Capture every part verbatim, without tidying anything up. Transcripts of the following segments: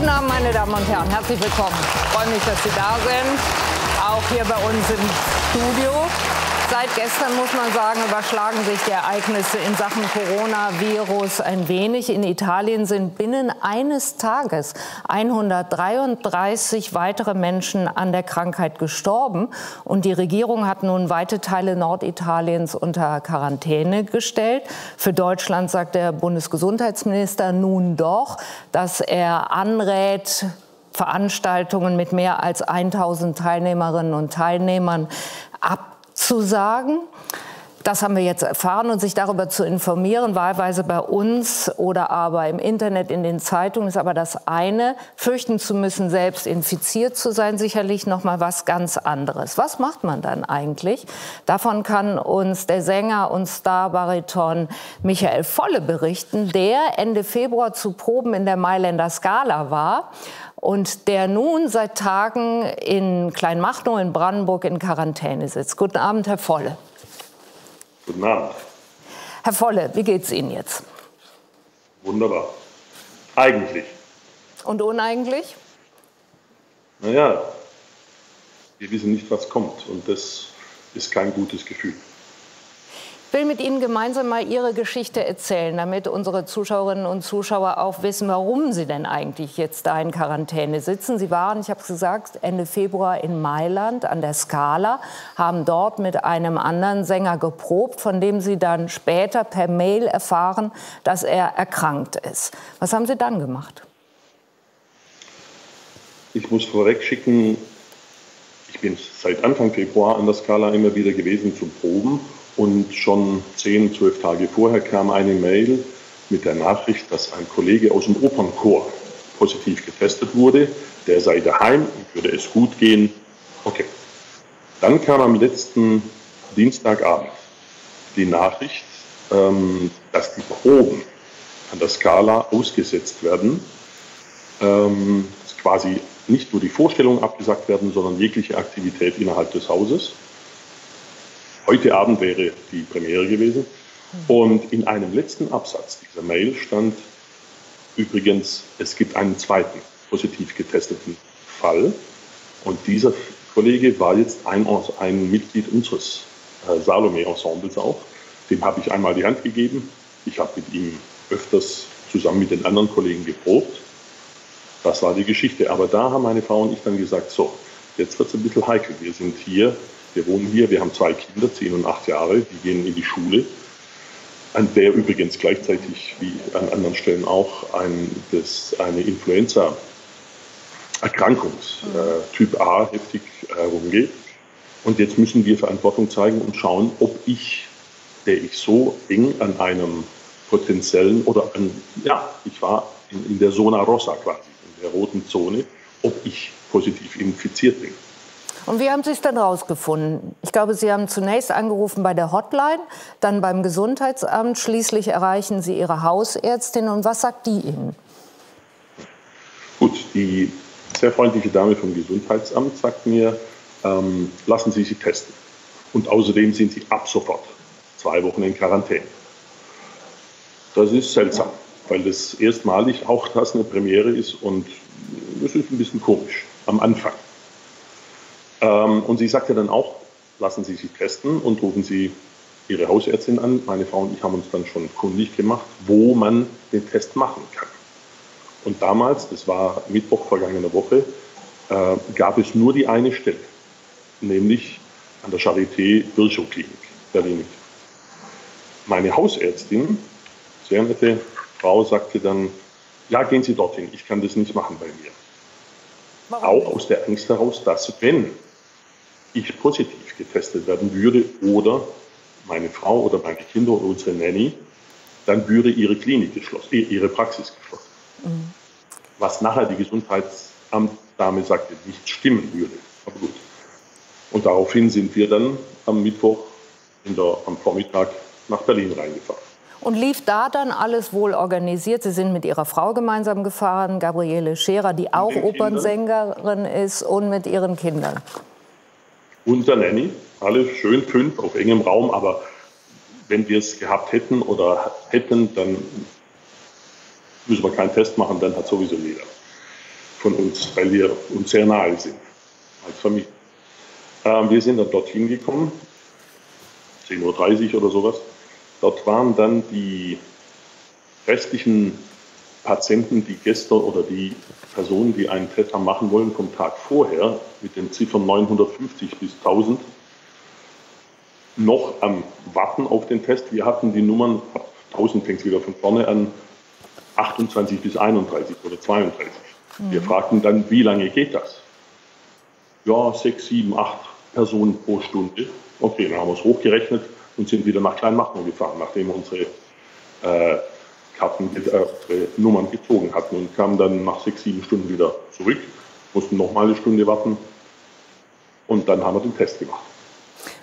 Guten Abend, meine Damen und Herren. Herzlich willkommen. Ich freue mich, dass Sie da sind. Auch hier bei uns im Studio. Seit gestern, muss man sagen, überschlagen sich die Ereignisse in Sachen Coronavirus ein wenig. In Italien sind binnen eines Tages hundertdreiunddreißig weitere Menschen an der Krankheit gestorben. Und die Regierung hat nun weite Teile Norditaliens unter Quarantäne gestellt. Für Deutschland sagt der Bundesgesundheitsminister nun doch, dass er anrät, Veranstaltungen mit mehr als tausend Teilnehmerinnen und Teilnehmern abzuhalten. Zu sagen, das haben wir jetzt erfahren, und sich darüber zu informieren, wahlweise bei uns oder aber im Internet, in den Zeitungen, ist aber das eine. Fürchten zu müssen, selbst infiziert zu sein, sicherlich noch mal was ganz anderes. Was macht man dann eigentlich? Davon kann uns der Sänger und Star-Bariton Michael Volle berichten, der Ende Februar zu Proben in der Mailänder Scala war. Und der nun seit Tagen in Kleinmachnow in Brandenburg in Quarantäne sitzt. Guten Abend, Herr Volle. Guten Abend. Herr Volle, wie geht's Ihnen jetzt? Wunderbar. Eigentlich. Und uneigentlich? Naja, wir wissen nicht, was kommt. Und das ist kein gutes Gefühl. Ich will mit Ihnen gemeinsam mal Ihre Geschichte erzählen, damit unsere Zuschauerinnen und Zuschauer auch wissen, warum Sie denn eigentlich jetzt da in Quarantäne sitzen. Sie waren, ich habe es gesagt, Ende Februar in Mailand an der Scala, haben dort mit einem anderen Sänger geprobt, von dem Sie dann später per Mail erfahren, dass er erkrankt ist. Was haben Sie dann gemacht? Ich muss vorweg schicken, ich bin seit Anfang Februar an der Scala immer wieder gewesen zum Proben. Und schon zehn, zwölf Tage vorher kam eine Mail mit der Nachricht, dass ein Kollege aus dem Opernchor positiv getestet wurde. Der sei daheim und würde es gut gehen. Okay. Dann kam am letzten Dienstagabend die Nachricht, ähm, dass die Proben an der Scala ausgesetzt werden. Ähm, quasi nicht nur die Vorstellung abgesagt werden, sondern jegliche Aktivität innerhalb des Hauses. Heute Abend wäre die Premiere gewesen. Und in einem letzten Absatz dieser Mail stand übrigens, es gibt einen zweiten positiv getesteten Fall. Und dieser Kollege war jetzt ein, ein Mitglied unseres äh, Salome-Ensembles auch. Dem habe ich einmal die Hand gegeben. Ich habe mit ihm öfters zusammen mit den anderen Kollegen geprobt. Das war die Geschichte. Aber da haben meine Frau und ich dann gesagt, so, jetzt wird es ein bisschen heikel. Wir sind hier. Wir wohnen hier, wir haben zwei Kinder, zehn und acht Jahre, die gehen in die Schule, an der übrigens gleichzeitig, wie an anderen Stellen auch, ein, das, eine Influenza-Erkrankung äh, Typ A heftig herumgeht. Und jetzt müssen wir Verantwortung zeigen und schauen, ob ich, der ich so eng an einem potenziellen, oder an, ja, ich war in, in der Zona Rossa quasi, in der roten Zone, ob ich positiv infiziert bin. Und wie haben Sie es dann rausgefunden? Ich glaube, Sie haben zunächst angerufen bei der Hotline, dann beim Gesundheitsamt. Schließlich erreichen Sie Ihre Hausärztin. Und was sagt die Ihnen? Gut, die sehr freundliche Dame vom Gesundheitsamt sagt mir, ähm, lassen Sie sich testen. Und außerdem sind Sie ab sofort zwei Wochen in Quarantäne. Das ist seltsam, weil das erstmalig auch das eine Premiere ist. Und das ist ein bisschen komisch am Anfang. Und sie sagte dann auch, lassen Sie sich testen und rufen Sie Ihre Hausärztin an. Meine Frau und ich haben uns dann schon kundig gemacht, wo man den Test machen kann. Und damals, das war Mittwoch vergangener Woche, gab es nur die eine Stelle, nämlich an der Charité Virchow-Klinik, Berlin. Meine Hausärztin, sehr nette Frau, sagte dann, ja, gehen Sie dorthin, ich kann das nicht machen bei mir. Auch aus der Angst heraus, dass wenn ich positiv getestet werden würde oder meine Frau oder meine Kinder oder unsere Nanny, dann würde ihre Klinik geschlossen, ihre Praxis geschlossen. Mhm. Was nachher die Gesundheitsamtdame sagte, nicht stimmen würde. Aber gut. Und daraufhin sind wir dann am Mittwoch in der, am Vormittag nach Berlin reingefahren. Und lief da dann alles wohl organisiert? Sie sind mit Ihrer Frau gemeinsam gefahren, Gabriele Scherer, die auch Opernsängerin ist, und mit ihren Kindern. Und der Nanny, alle schön fünf auf engem Raum, aber wenn wir es gehabt hätten oder hätten, dann müssen wir keinen Test machen, dann hat sowieso jeder. von uns, weil wir uns sehr nahe sind als Familie. Ähm, wir sind dann dorthin gekommen, zehn Uhr dreißig oder sowas. Dort waren dann die restlichen Patienten, die gestern oder die Personen, die einen Test haben machen wollen, vom Tag vorher mit den Ziffern neunhundertfünfzig bis tausend noch am Warten auf den Test. Wir hatten die Nummern, ab tausend fängt es wieder von vorne an, achtundzwanzig bis einunddreißig oder zweiunddreißig. Mhm. Wir fragten dann, wie lange geht das? Ja, sechs, sieben, acht Personen pro Stunde. Okay, dann haben wir es hochgerechnet und sind wieder nach Kleinmachnow gefahren, nachdem wir unsere äh, Karten, äh, unsere Nummern gezogen hatten, und kamen dann nach sechs, sieben Stunden wieder zurück, mussten nochmal eine Stunde warten und dann haben wir den Test gemacht.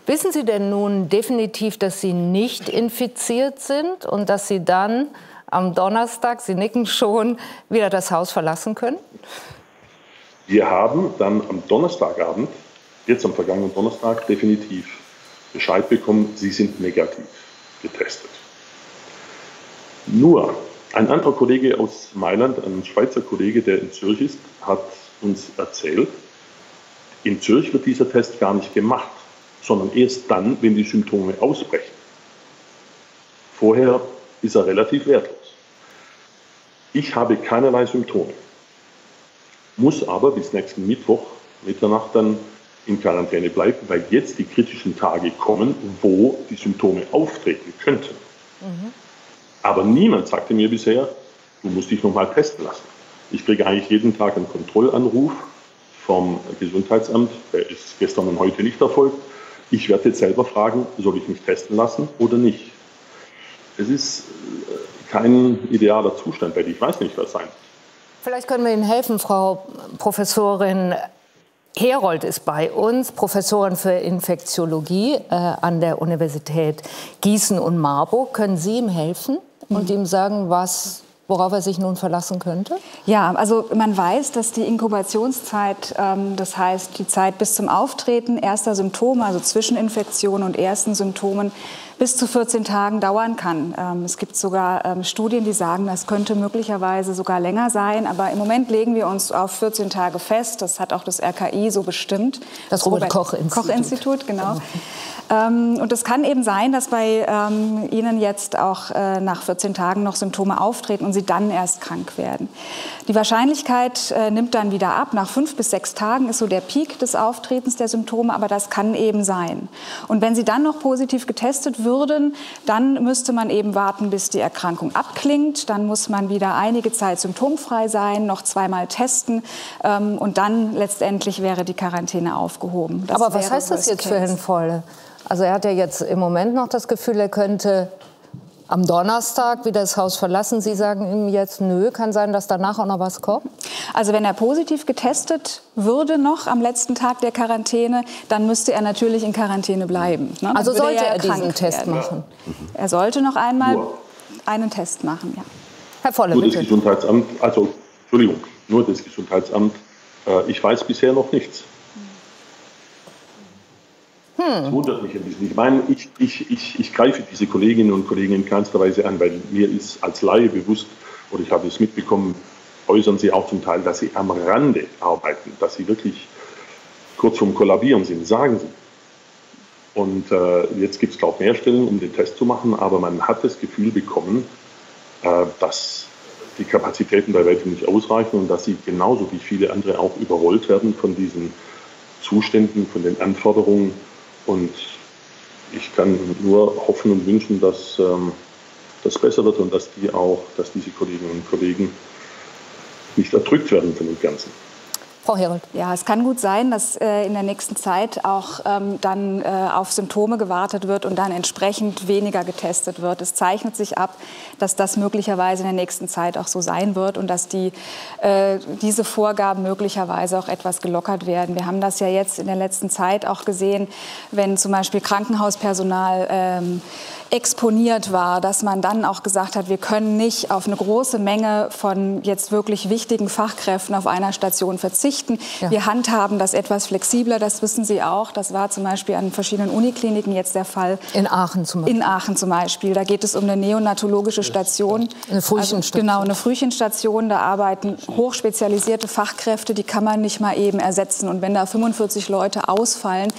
Wissen Sie denn nun definitiv, dass Sie nicht infiziert sind und dass Sie dann am Donnerstag, Sie nicken schon, wieder das Haus verlassen können? Wir haben dann am Donnerstagabend, jetzt am vergangenen Donnerstag, definitiv Bescheid bekommen, Sie sind negativ getestet. Nur ein anderer Kollege aus Mailand, ein Schweizer Kollege, der in Zürich ist, hat uns erzählt, in Zürich wird dieser Test gar nicht gemacht, sondern erst dann, wenn die Symptome ausbrechen. Vorher ist er relativ wertlos. Ich habe keinerlei Symptome, muss aber bis nächsten Mittwoch, Mitternacht dann in Quarantäne bleiben, weil jetzt die kritischen Tage kommen, wo die Symptome auftreten könnten. Mhm. Aber niemand sagte mir bisher, du musst dich nochmal testen lassen. Ich kriege eigentlich jeden Tag einen Kontrollanruf vom Gesundheitsamt, der ist gestern und heute nicht erfolgt. Ich werde jetzt selber fragen, soll ich mich testen lassen oder nicht. Es ist kein idealer Zustand, weil ich weiß nicht, was sein. Vielleicht können wir Ihnen helfen, Frau Professorin Herold ist bei uns, Professorin für Infektiologie äh, an der Universität Gießen und Marburg. Können Sie ihm helfen und ihm sagen, was, worauf er sich nun verlassen könnte? Ja, also man weiß, dass die Inkubationszeit, ähm, das heißt die Zeit bis zum Auftreten erster Symptome, also zwischen Infektion und ersten Symptomen, bis zu vierzehn Tagen dauern kann. Ähm, es gibt sogar ähm, Studien, die sagen, das könnte möglicherweise sogar länger sein. Aber im Moment legen wir uns auf vierzehn Tage fest. Das hat auch das R K I so bestimmt. Das Robert-Koch-Institut, genau. Ähm, und es kann eben sein, dass bei ähm, Ihnen jetzt auch äh, nach vierzehn Tagen noch Symptome auftreten und Sie dann erst krank werden. Die Wahrscheinlichkeit äh, nimmt dann wieder ab. Nach fünf bis sechs Tagen ist so der Peak des Auftretens der Symptome. Aber das kann eben sein. Und wenn Sie dann noch positiv getestet werden, Würden, dann müsste man eben warten, bis die Erkrankung abklingt. Dann muss man wieder einige Zeit symptomfrei sein, noch zweimal testen ähm, und dann letztendlich wäre die Quarantäne aufgehoben. Das Aber was heißt das jetzt für Herrn Volle? Also er hat ja jetzt im Moment noch das Gefühl, er könnte am Donnerstag wieder das Haus verlassen. Sie sagen ihm jetzt, nö, kann sein, dass danach auch noch was kommt? Also wenn er positiv getestet würde noch am letzten Tag der Quarantäne, dann müsste er natürlich in Quarantäne bleiben. Ne? Also sollte er, er diesen Test machen? Ja. Er sollte noch einmal nur einen Test machen, ja. Herr Volle, nur bitte. Das Gesundheitsamt, also, Entschuldigung, nur das Gesundheitsamt, äh, ich weiß bisher noch nichts. Hm. Das wundert mich ein bisschen. Ich meine, ich, ich, ich, ich greife diese Kolleginnen und Kollegen in keinster Weise an, weil mir ist als Laie bewusst, oder ich habe es mitbekommen, äußern sie auch zum Teil, dass sie am Rande arbeiten, dass sie wirklich kurz vorm Kollabieren sind, sagen sie. Und äh, jetzt gibt es, glaube ich, mehr Stellen, um den Test zu machen, aber man hat das Gefühl bekommen, äh, dass die Kapazitäten bei weitem nicht ausreichen und dass sie genauso wie viele andere auch überrollt werden von diesen Zuständen, von den Anforderungen. Und ich kann nur hoffen und wünschen, dass ähm, das besser wird und dass die auch, dass diese Kolleginnen und Kollegen nicht erdrückt werden von dem Ganzen. Frau Herold. Ja, es kann gut sein, dass äh, in der nächsten Zeit auch ähm, dann äh, auf Symptome gewartet wird und dann entsprechend weniger getestet wird. Es zeichnet sich ab, dass das möglicherweise in der nächsten Zeit auch so sein wird und dass die, äh, diese Vorgaben möglicherweise auch etwas gelockert werden. Wir haben das ja jetzt in der letzten Zeit auch gesehen, wenn zum Beispiel Krankenhauspersonal ähm, exponiert war, dass man dann auch gesagt hat, wir können nicht auf eine große Menge von jetzt wirklich wichtigen Fachkräften auf einer Station verzichten. verzichten. Ja. Wir handhaben das etwas flexibler, das wissen Sie auch. Das war zum Beispiel an verschiedenen Unikliniken jetzt der Fall. In Aachen zum Beispiel. In Aachen zum Beispiel. Da geht es um eine neonatologische Station. Eine Frühchenstation. Also, genau, eine Frühchenstation. Da arbeiten hochspezialisierte Fachkräfte, die kann man nicht mal eben ersetzen. Und wenn da fünfundvierzig Leute ausfallen,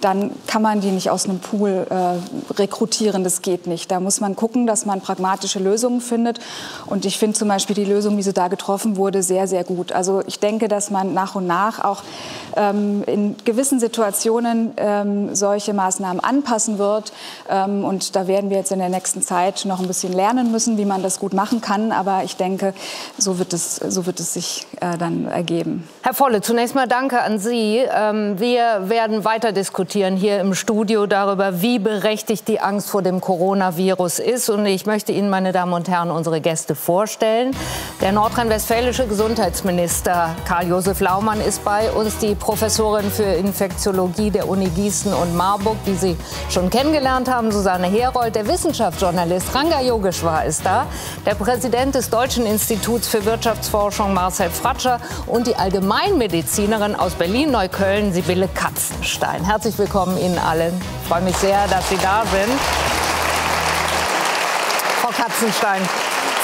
dann kann man die nicht aus einem Pool äh, rekrutieren. Das geht nicht. Da muss man gucken, dass man pragmatische Lösungen findet. Und ich finde zum Beispiel die Lösung, wie sie da getroffen wurde, sehr, sehr gut. Also ich denke, dass man nach und nach auch ähm, in gewissen Situationen ähm, solche Maßnahmen anpassen wird. Ähm, und da werden wir jetzt in der nächsten Zeit noch ein bisschen lernen müssen, wie man das gut machen kann. Aber ich denke, so wird es, so wird es sich äh, dann ergeben. Herr Volle, zunächst mal danke an Sie. Ähm, wir werden weiter diskutieren hier im Studio darüber, wie berechtigt die Angst vor dem Coronavirus ist. Und ich möchte Ihnen, meine Damen und Herren, unsere Gäste vorstellen. Der nordrhein-westfälische Gesundheitsminister Karl-Josef Laumann ist bei uns, die Professorin für Infektiologie der Uni Gießen und Marburg, die Sie schon kennengelernt haben, Susanne Herold. Der Wissenschaftsjournalist Ranga Yogeshwar ist da, der Präsident des Deutschen Instituts für Wirtschaftsforschung Marcel Fratzscher und die Allgemeinmedizinerin aus Berlin-Neukölln Sibylle Katzenstein. Herzlich willkommen Ihnen allen. Ich freue mich sehr, dass Sie da sind. Frau Katzenstein,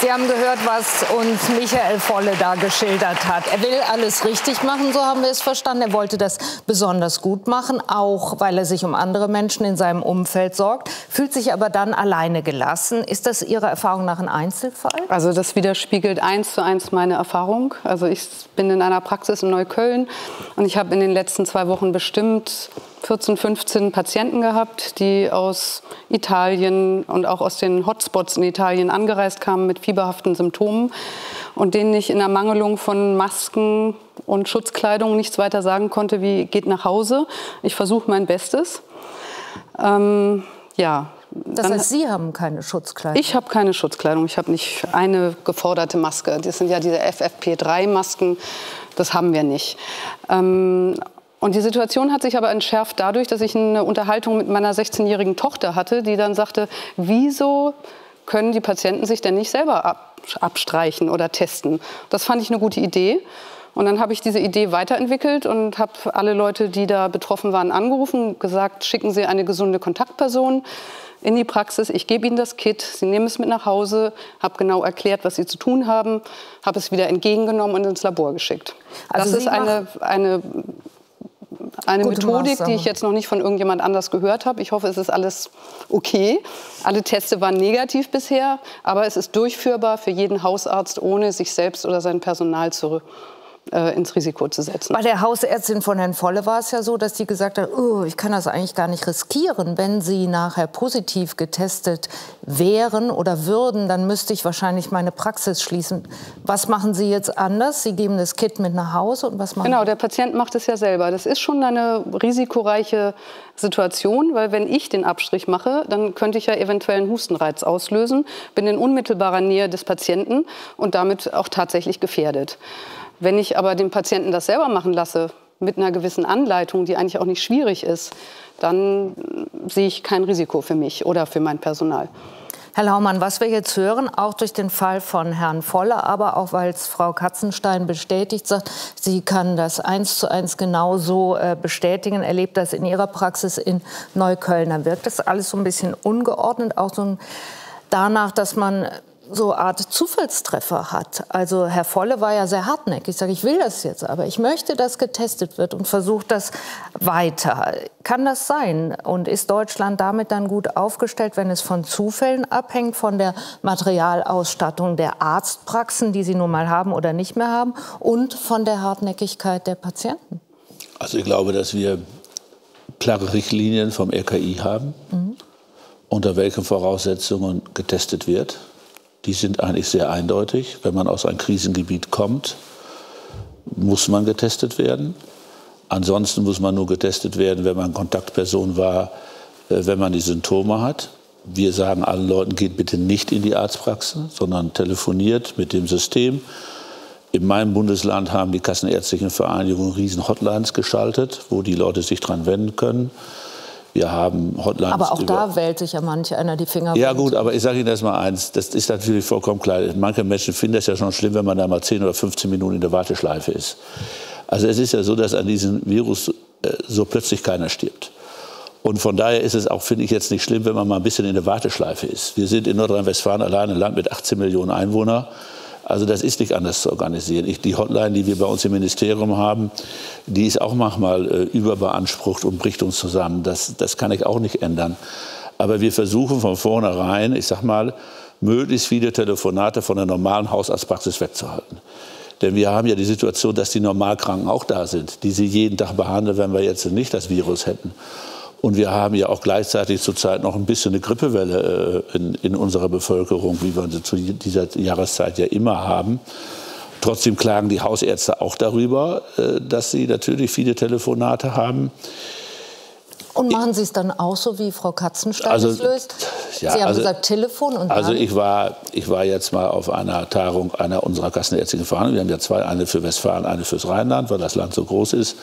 Sie haben gehört, was uns Michael Volle da geschildert hat. Er will alles richtig machen, so haben wir es verstanden. Er wollte das besonders gut machen, auch weil er sich um andere Menschen in seinem Umfeld sorgt, fühlt sich aber dann alleine gelassen. Ist das Ihrer Erfahrung nach ein Einzelfall? Also das widerspiegelt eins zu eins meine Erfahrung. Also ich bin in einer Praxis in Neukölln und ich habe in den letzten zwei Wochen bestimmt vierzehn, fünfzehn Patienten gehabt, die aus Italien und auch aus den Hotspots in Italien angereist kamen mit fieberhaften Symptomen und denen ich in Ermangelung von Masken und Schutzkleidung nichts weiter sagen konnte, wie geht nach Hause, ich versuche mein Bestes. Ähm, ja. Das heißt, Sie haben keine Schutzkleidung? Ich habe keine Schutzkleidung, ich habe nicht eine geforderte Maske. Das sind ja diese F F P drei Masken, das haben wir nicht. Ähm, Und die Situation hat sich aber entschärft dadurch, dass ich eine Unterhaltung mit meiner sechzehnjährigen Tochter hatte, die dann sagte, wieso können die Patienten sich denn nicht selber ab, abstreichen oder testen? Das fand ich eine gute Idee. Und dann habe ich diese Idee weiterentwickelt und habe alle Leute, die da betroffen waren, angerufen, gesagt, schicken Sie eine gesunde Kontaktperson in die Praxis. Ich gebe Ihnen das Kit, Sie nehmen es mit nach Hause, habe genau erklärt, was Sie zu tun haben, habe es wieder entgegengenommen und ins Labor geschickt. Also das ist eine... eine Eine Gute Methodik, Maßnahme, die ich jetzt noch nicht von irgendjemand anders gehört habe. Ich hoffe, es ist alles okay. Alle Teste waren negativ bisher, aber es ist durchführbar für jeden Hausarzt, ohne sich selbst oder sein Personal zu, äh, ins Risiko zu setzen. Bei der Hausärztin von Herrn Volle war es ja so, dass sie gesagt hat, oh, ich kann das eigentlich gar nicht riskieren. Wenn Sie nachher positiv getestet wären oder würden, dann müsste ich wahrscheinlich meine Praxis schließen. Was machen Sie jetzt anders? Sie geben das Kit mit nach Hause und was machen Sie? Genau, der Patient macht es ja selber. Das ist schon eine risikoreiche Situation, weil wenn ich den Abstrich mache, dann könnte ich ja eventuell einen Hustenreiz auslösen, bin in unmittelbarer Nähe des Patienten und damit auch tatsächlich gefährdet. Wenn ich aber den Patienten das selber machen lasse, mit einer gewissen Anleitung, die eigentlich auch nicht schwierig ist, dann sehe ich kein Risiko für mich oder für mein Personal. Herr Laumann, was wir jetzt hören, auch durch den Fall von Herrn Volle, aber auch weil es Frau Katzenstein bestätigt, sagt, sie kann das eins zu eins genauso bestätigen, erlebt das in ihrer Praxis in Neukölln. Da wirkt das alles so ein bisschen ungeordnet, auch so danach, dass man so eine Art Zufallstreffer hat. Also Herr Volle war ja sehr hartnäckig. Ich sage, ich will das jetzt, aber ich möchte, dass getestet wird und versuche das weiter. Kann das sein? Und ist Deutschland damit dann gut aufgestellt, wenn es von Zufällen abhängt, von der Materialausstattung der Arztpraxen, die sie nun mal haben oder nicht mehr haben, und von der Hartnäckigkeit der Patienten? Also ich glaube, dass wir klare Richtlinien vom R K I haben, mhm, unter welchen Voraussetzungen getestet wird. Die sind eigentlich sehr eindeutig. Wenn man aus einem Krisengebiet kommt, muss man getestet werden. Ansonsten muss man nur getestet werden, wenn man Kontaktperson war, wenn man die Symptome hat. Wir sagen allen Leuten, geht bitte nicht in die Arztpraxen, sondern telefoniert mit dem System. In meinem Bundesland haben die Kassenärztlichen Vereinigungen riesen Hotlines geschaltet, wo die Leute sich dran wenden können. Wir haben Hotlines. Aber auch da wählt sich ja manch einer die Finger. Ja gut, aber ich sage Ihnen erst mal eins, das ist natürlich vollkommen klar. Manche Menschen finden das ja schon schlimm, wenn man da mal zehn oder fünfzehn Minuten in der Warteschleife ist. Also es ist ja so, dass an diesem Virus äh, so plötzlich keiner stirbt. Und von daher ist es auch, finde ich, jetzt nicht schlimm, wenn man mal ein bisschen in der Warteschleife ist. Wir sind in Nordrhein-Westfalen allein ein Land mit achtzehn Millionen Einwohnern. Also das ist nicht anders zu organisieren. Ich, die Hotline, die wir bei uns im Ministerium haben, die ist auch manchmal äh, überbeansprucht und bricht uns zusammen. Das, das kann ich auch nicht ändern. Aber wir versuchen von vornherein, ich sag mal, möglichst viele Telefonate von der normalen Hausarztpraxis wegzuhalten. Denn wir haben ja die Situation, dass die Normalkranken auch da sind, die sie jeden Tag behandeln, wenn wir jetzt nicht das Virus hätten. Und wir haben ja auch gleichzeitig zurzeit noch ein bisschen eine Grippewelle in, in unserer Bevölkerung, wie wir sie zu dieser Jahreszeit ja immer haben. Trotzdem klagen die Hausärzte auch darüber, dass sie natürlich viele Telefonate haben. Und machen Sie es dann auch so, wie Frau Katzenstein also, es löst? Ja, Sie haben also, gesagt Telefon und Also ich war, ich war jetzt mal auf einer Tagung einer unserer kassenärztlichen Vereine. Wir haben ja zwei, eine für Westfalen, eine fürs Rheinland, weil das Land so groß ist.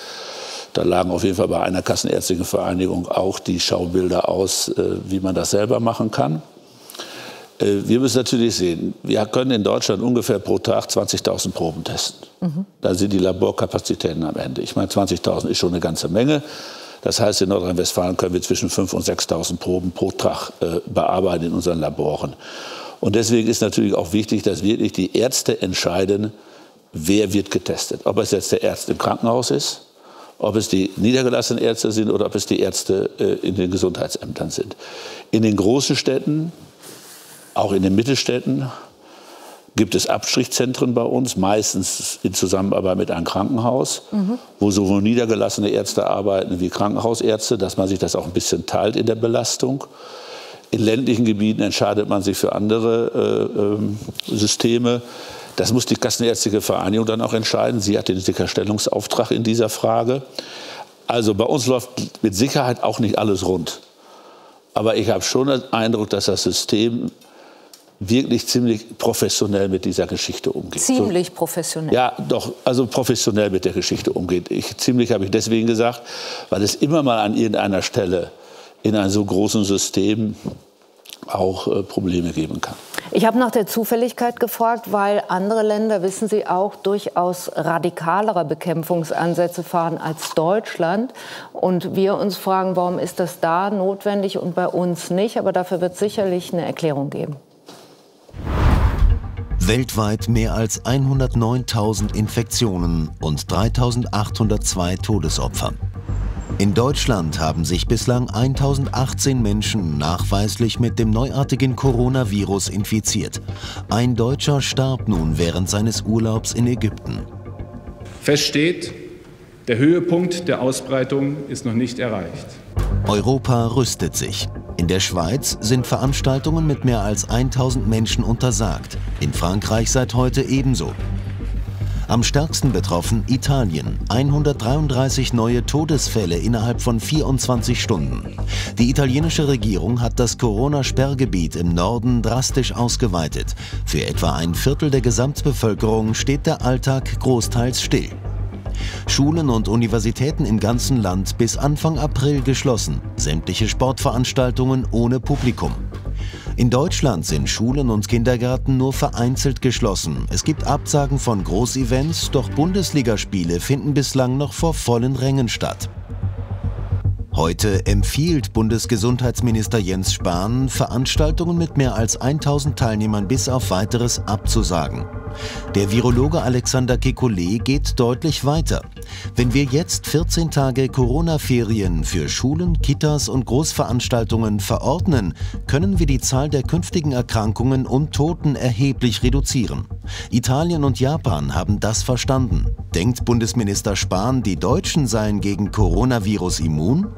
Da lagen auf jeden Fall bei einer kassenärztlichen Vereinigung auch die Schaubilder aus, wie man das selber machen kann. Wir müssen natürlich sehen, wir können in Deutschland ungefähr pro Tag zwanzigtausend Proben testen. Mhm. Da sind die Laborkapazitäten am Ende. Ich meine, zwanzigtausend ist schon eine ganze Menge. Das heißt, in Nordrhein-Westfalen können wir zwischen fünftausend und sechstausend Proben pro Tag äh, bearbeiten in unseren Laboren. Und deswegen ist natürlich auch wichtig, dass wirklich die Ärzte entscheiden, wer wird getestet. Ob es jetzt der Arzt im Krankenhaus ist, ob es die niedergelassenen Ärzte sind oder ob es die Ärzte äh, in den Gesundheitsämtern sind. In den großen Städten, auch in den Mittelstädten, gibt es Abstrichzentren bei uns, meistens in Zusammenarbeit mit einem Krankenhaus, mhm. wo sowohl niedergelassene Ärzte arbeiten wie Krankenhausärzte, dass man sich das auch ein bisschen teilt in der Belastung. In ländlichen Gebieten entscheidet man sich für andere äh, äh, Systeme. Das muss die Kassenärztliche Vereinigung dann auch entscheiden. Sie hat den Sicherstellungsauftrag in dieser Frage. Also bei uns läuft mit Sicherheit auch nicht alles rund. Aber ich habe schon den Eindruck, dass das System wirklich ziemlich professionell mit dieser Geschichte umgeht. Ziemlich professionell? Ja, doch, also professionell mit der Geschichte umgeht. Ich, ziemlich habe ich deswegen gesagt, weil es immer mal an irgendeiner Stelle in einem so großen System auch äh, Probleme geben kann. Ich habe nach der Zufälligkeit gefragt, weil andere Länder, wissen Sie, auch durchaus radikalere Bekämpfungsansätze fahren als Deutschland. Und wir uns fragen, warum ist das da notwendig und bei uns nicht? Aber dafür wird es sicherlich eine Erklärung geben. Weltweit mehr als hundertneuntausend Infektionen und dreitausendachthundertzwei Todesopfer. In Deutschland haben sich bislang tausendachtzehn Menschen nachweislich mit dem neuartigen Coronavirus infiziert. Ein Deutscher starb nun während seines Urlaubs in Ägypten. Fest steht, der Höhepunkt der Ausbreitung ist noch nicht erreicht. Europa rüstet sich. In der Schweiz sind Veranstaltungen mit mehr als tausend Menschen untersagt, in Frankreich seit heute ebenso. Am stärksten betroffen Italien, hundertdreiunddreißig neue Todesfälle innerhalb von vierundzwanzig Stunden. Die italienische Regierung hat das Corona-Sperrgebiet im Norden drastisch ausgeweitet. Für etwa ein Viertel der Gesamtbevölkerung steht der Alltag großteils still. Schulen und Universitäten im ganzen Land bis Anfang April geschlossen, sämtliche Sportveranstaltungen ohne Publikum. In Deutschland sind Schulen und Kindergärten nur vereinzelt geschlossen. Es gibt Absagen von Großevents, doch Bundesligaspiele finden bislang noch vor vollen Rängen statt. Heute empfiehlt Bundesgesundheitsminister Jens Spahn, Veranstaltungen mit mehr als tausend Teilnehmern bis auf Weiteres abzusagen. Der Virologe Alexander Kekulé geht deutlich weiter. Wenn wir jetzt vierzehn Tage Corona-Ferien für Schulen, Kitas und Großveranstaltungen verordnen, können wir die Zahl der künftigen Erkrankungen und Toten erheblich reduzieren. Italien und Japan haben das verstanden. Denkt Bundesminister Spahn, die Deutschen seien gegen Coronavirus immun?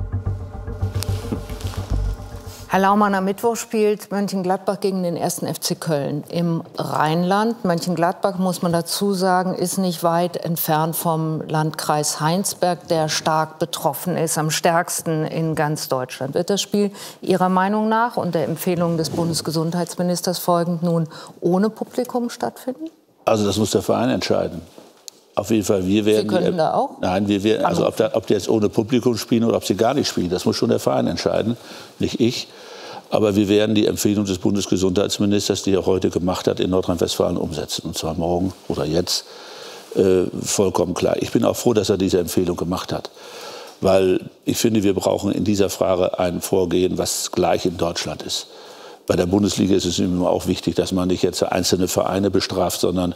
Herr Laumann, am Mittwoch spielt Mönchengladbach gegen den ersten F C Köln im Rheinland. Mönchengladbach, muss man dazu sagen, ist nicht weit entfernt vom Landkreis Heinsberg, der stark betroffen ist, am stärksten in ganz Deutschland. Wird das Spiel Ihrer Meinung nach und der Empfehlung des Bundesgesundheitsministers folgend nun ohne Publikum stattfinden? Also das muss der Verein entscheiden. Auf jeden Fall, wir werden. Sie können die, da auch? Nein, wir werden, also ob, da, ob die jetzt ohne Publikum spielen oder ob sie gar nicht spielen, das muss schon der Verein entscheiden, nicht ich. Aber wir werden die Empfehlung des Bundesgesundheitsministers, die er heute gemacht hat, in Nordrhein-Westfalen umsetzen. Und zwar morgen oder jetzt. äh, vollkommen klar. Ich bin auch froh, dass er diese Empfehlung gemacht hat, weil ich finde, wir brauchen in dieser Frage ein Vorgehen, was gleich in Deutschland ist. Bei der Bundesliga ist es immer auch wichtig, dass man nicht jetzt einzelne Vereine bestraft, sondern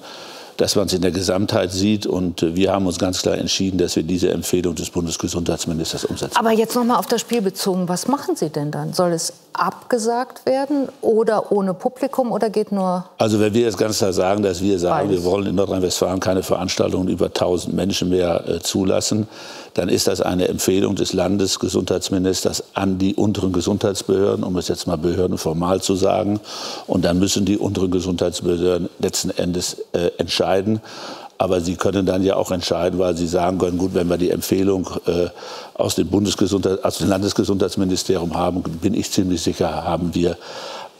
dass man es in der Gesamtheit sieht. Und wir haben uns ganz klar entschieden, dass wir diese Empfehlung des Bundesgesundheitsministers umsetzen. Aber jetzt noch mal auf das Spiel bezogen. Was machen Sie denn dann? Soll es abgesagt werden oder ohne Publikum oder geht nur? Also wenn wir jetzt ganz klar sagen, dass wir sagen, Weiß. wir wollen in Nordrhein-Westfalen keine Veranstaltungen über tausend Menschen mehr äh, zulassen, dann ist das eine Empfehlung des Landesgesundheitsministers an die unteren Gesundheitsbehörden, um es jetzt mal behördenformal zu sagen. Und dann müssen die unteren Gesundheitsbehörden letzten Endes äh, entscheiden. Aber sie können dann ja auch entscheiden, weil sie sagen können, gut, wenn wir die Empfehlung äh, aus dem Bundesgesundheit, aus dem Landesgesundheitsministerium haben, bin ich ziemlich sicher, haben wir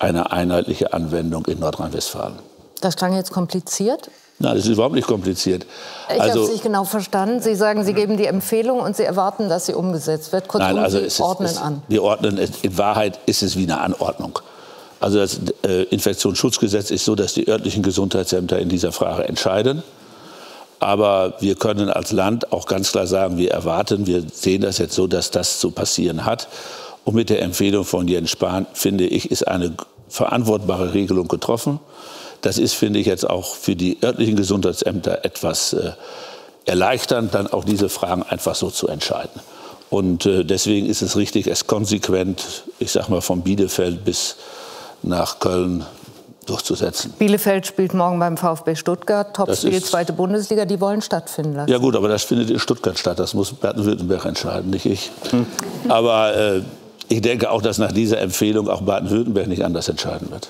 eine einheitliche Anwendung in Nordrhein-Westfalen. Das klang jetzt kompliziert. Nein, das ist überhaupt nicht kompliziert. Ich also, habe es nicht genau verstanden. Sie sagen, Sie geben die Empfehlung und Sie erwarten, dass sie umgesetzt wird. Kurzum, nein, also Sie es ordnen ist, es, an. Wir ordnen, in Wahrheit ist es wie eine Anordnung. Also das äh, Infektionsschutzgesetz ist so, dass die örtlichen Gesundheitsämter in dieser Frage entscheiden. Aber wir können als Land auch ganz klar sagen, wir erwarten, wir sehen das jetzt so, dass das zu passieren hat. Und mit der Empfehlung von Jens Spahn, finde ich, ist eine verantwortbare Regelung getroffen. Das ist, finde ich, jetzt auch für die örtlichen Gesundheitsämter etwas äh, erleichternd, dann auch diese Fragen einfach so zu entscheiden. Und äh, deswegen ist es richtig, es konsequent, ich sag mal, von Bielefeld bis nach Köln durchzusetzen. Bielefeld spielt morgen beim VfB Stuttgart, Topspiel, zweite Bundesliga, die wollen stattfinden lassen. Ja gut, aber das findet in Stuttgart statt, das muss Baden-Württemberg entscheiden, nicht ich. Hm. Aber äh, ich denke auch, dass nach dieser Empfehlung auch Baden-Württemberg nicht anders entscheiden wird.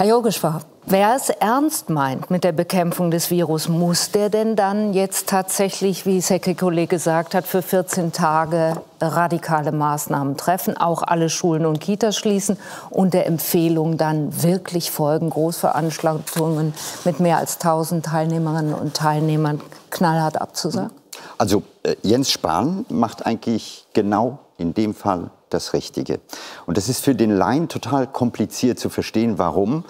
Herr Yogeshwar, wer es ernst meint mit der Bekämpfung des Virus, muss der denn dann jetzt tatsächlich, wie es Herr Kekulé gesagt hat, für vierzehn Tage radikale Maßnahmen treffen, auch alle Schulen und Kitas schließen und der Empfehlung dann wirklich folgen, Großveranstaltungen mit mehr als tausend Teilnehmerinnen und Teilnehmern knallhart abzusagen? Also Jens Spahn macht eigentlich genau in dem Fall das Richtige. Und das ist für den Laien total kompliziert zu verstehen, warum.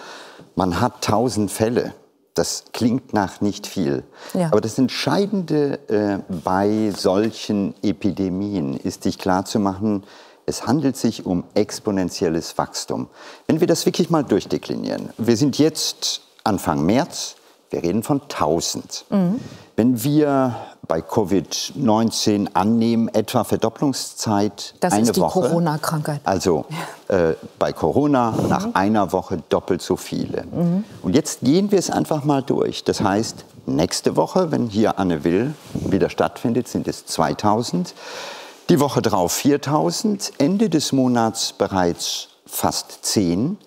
Man hat tausend Fälle. Das klingt nach nicht viel. Ja. Aber das Entscheidende äh, bei solchen Epidemien ist, sich klarzumachen, es handelt sich um exponentielles Wachstum. Wenn wir das wirklich mal durchdeklinieren. Wir sind jetzt Anfang März. Wir reden von tausend. Mhm. Wenn wir bei Covid neunzehn annehmen, etwa Verdopplungszeit eine Woche. Das ist die Corona-Krankheit. Also äh, bei Corona mhm. nach einer Woche doppelt so viele. Mhm. Und jetzt gehen wir es einfach mal durch. Das heißt, nächste Woche, wenn hier Anne Will wieder stattfindet, sind es zweitausend. Die Woche drauf viertausend. Ende des Monats bereits fast zehn.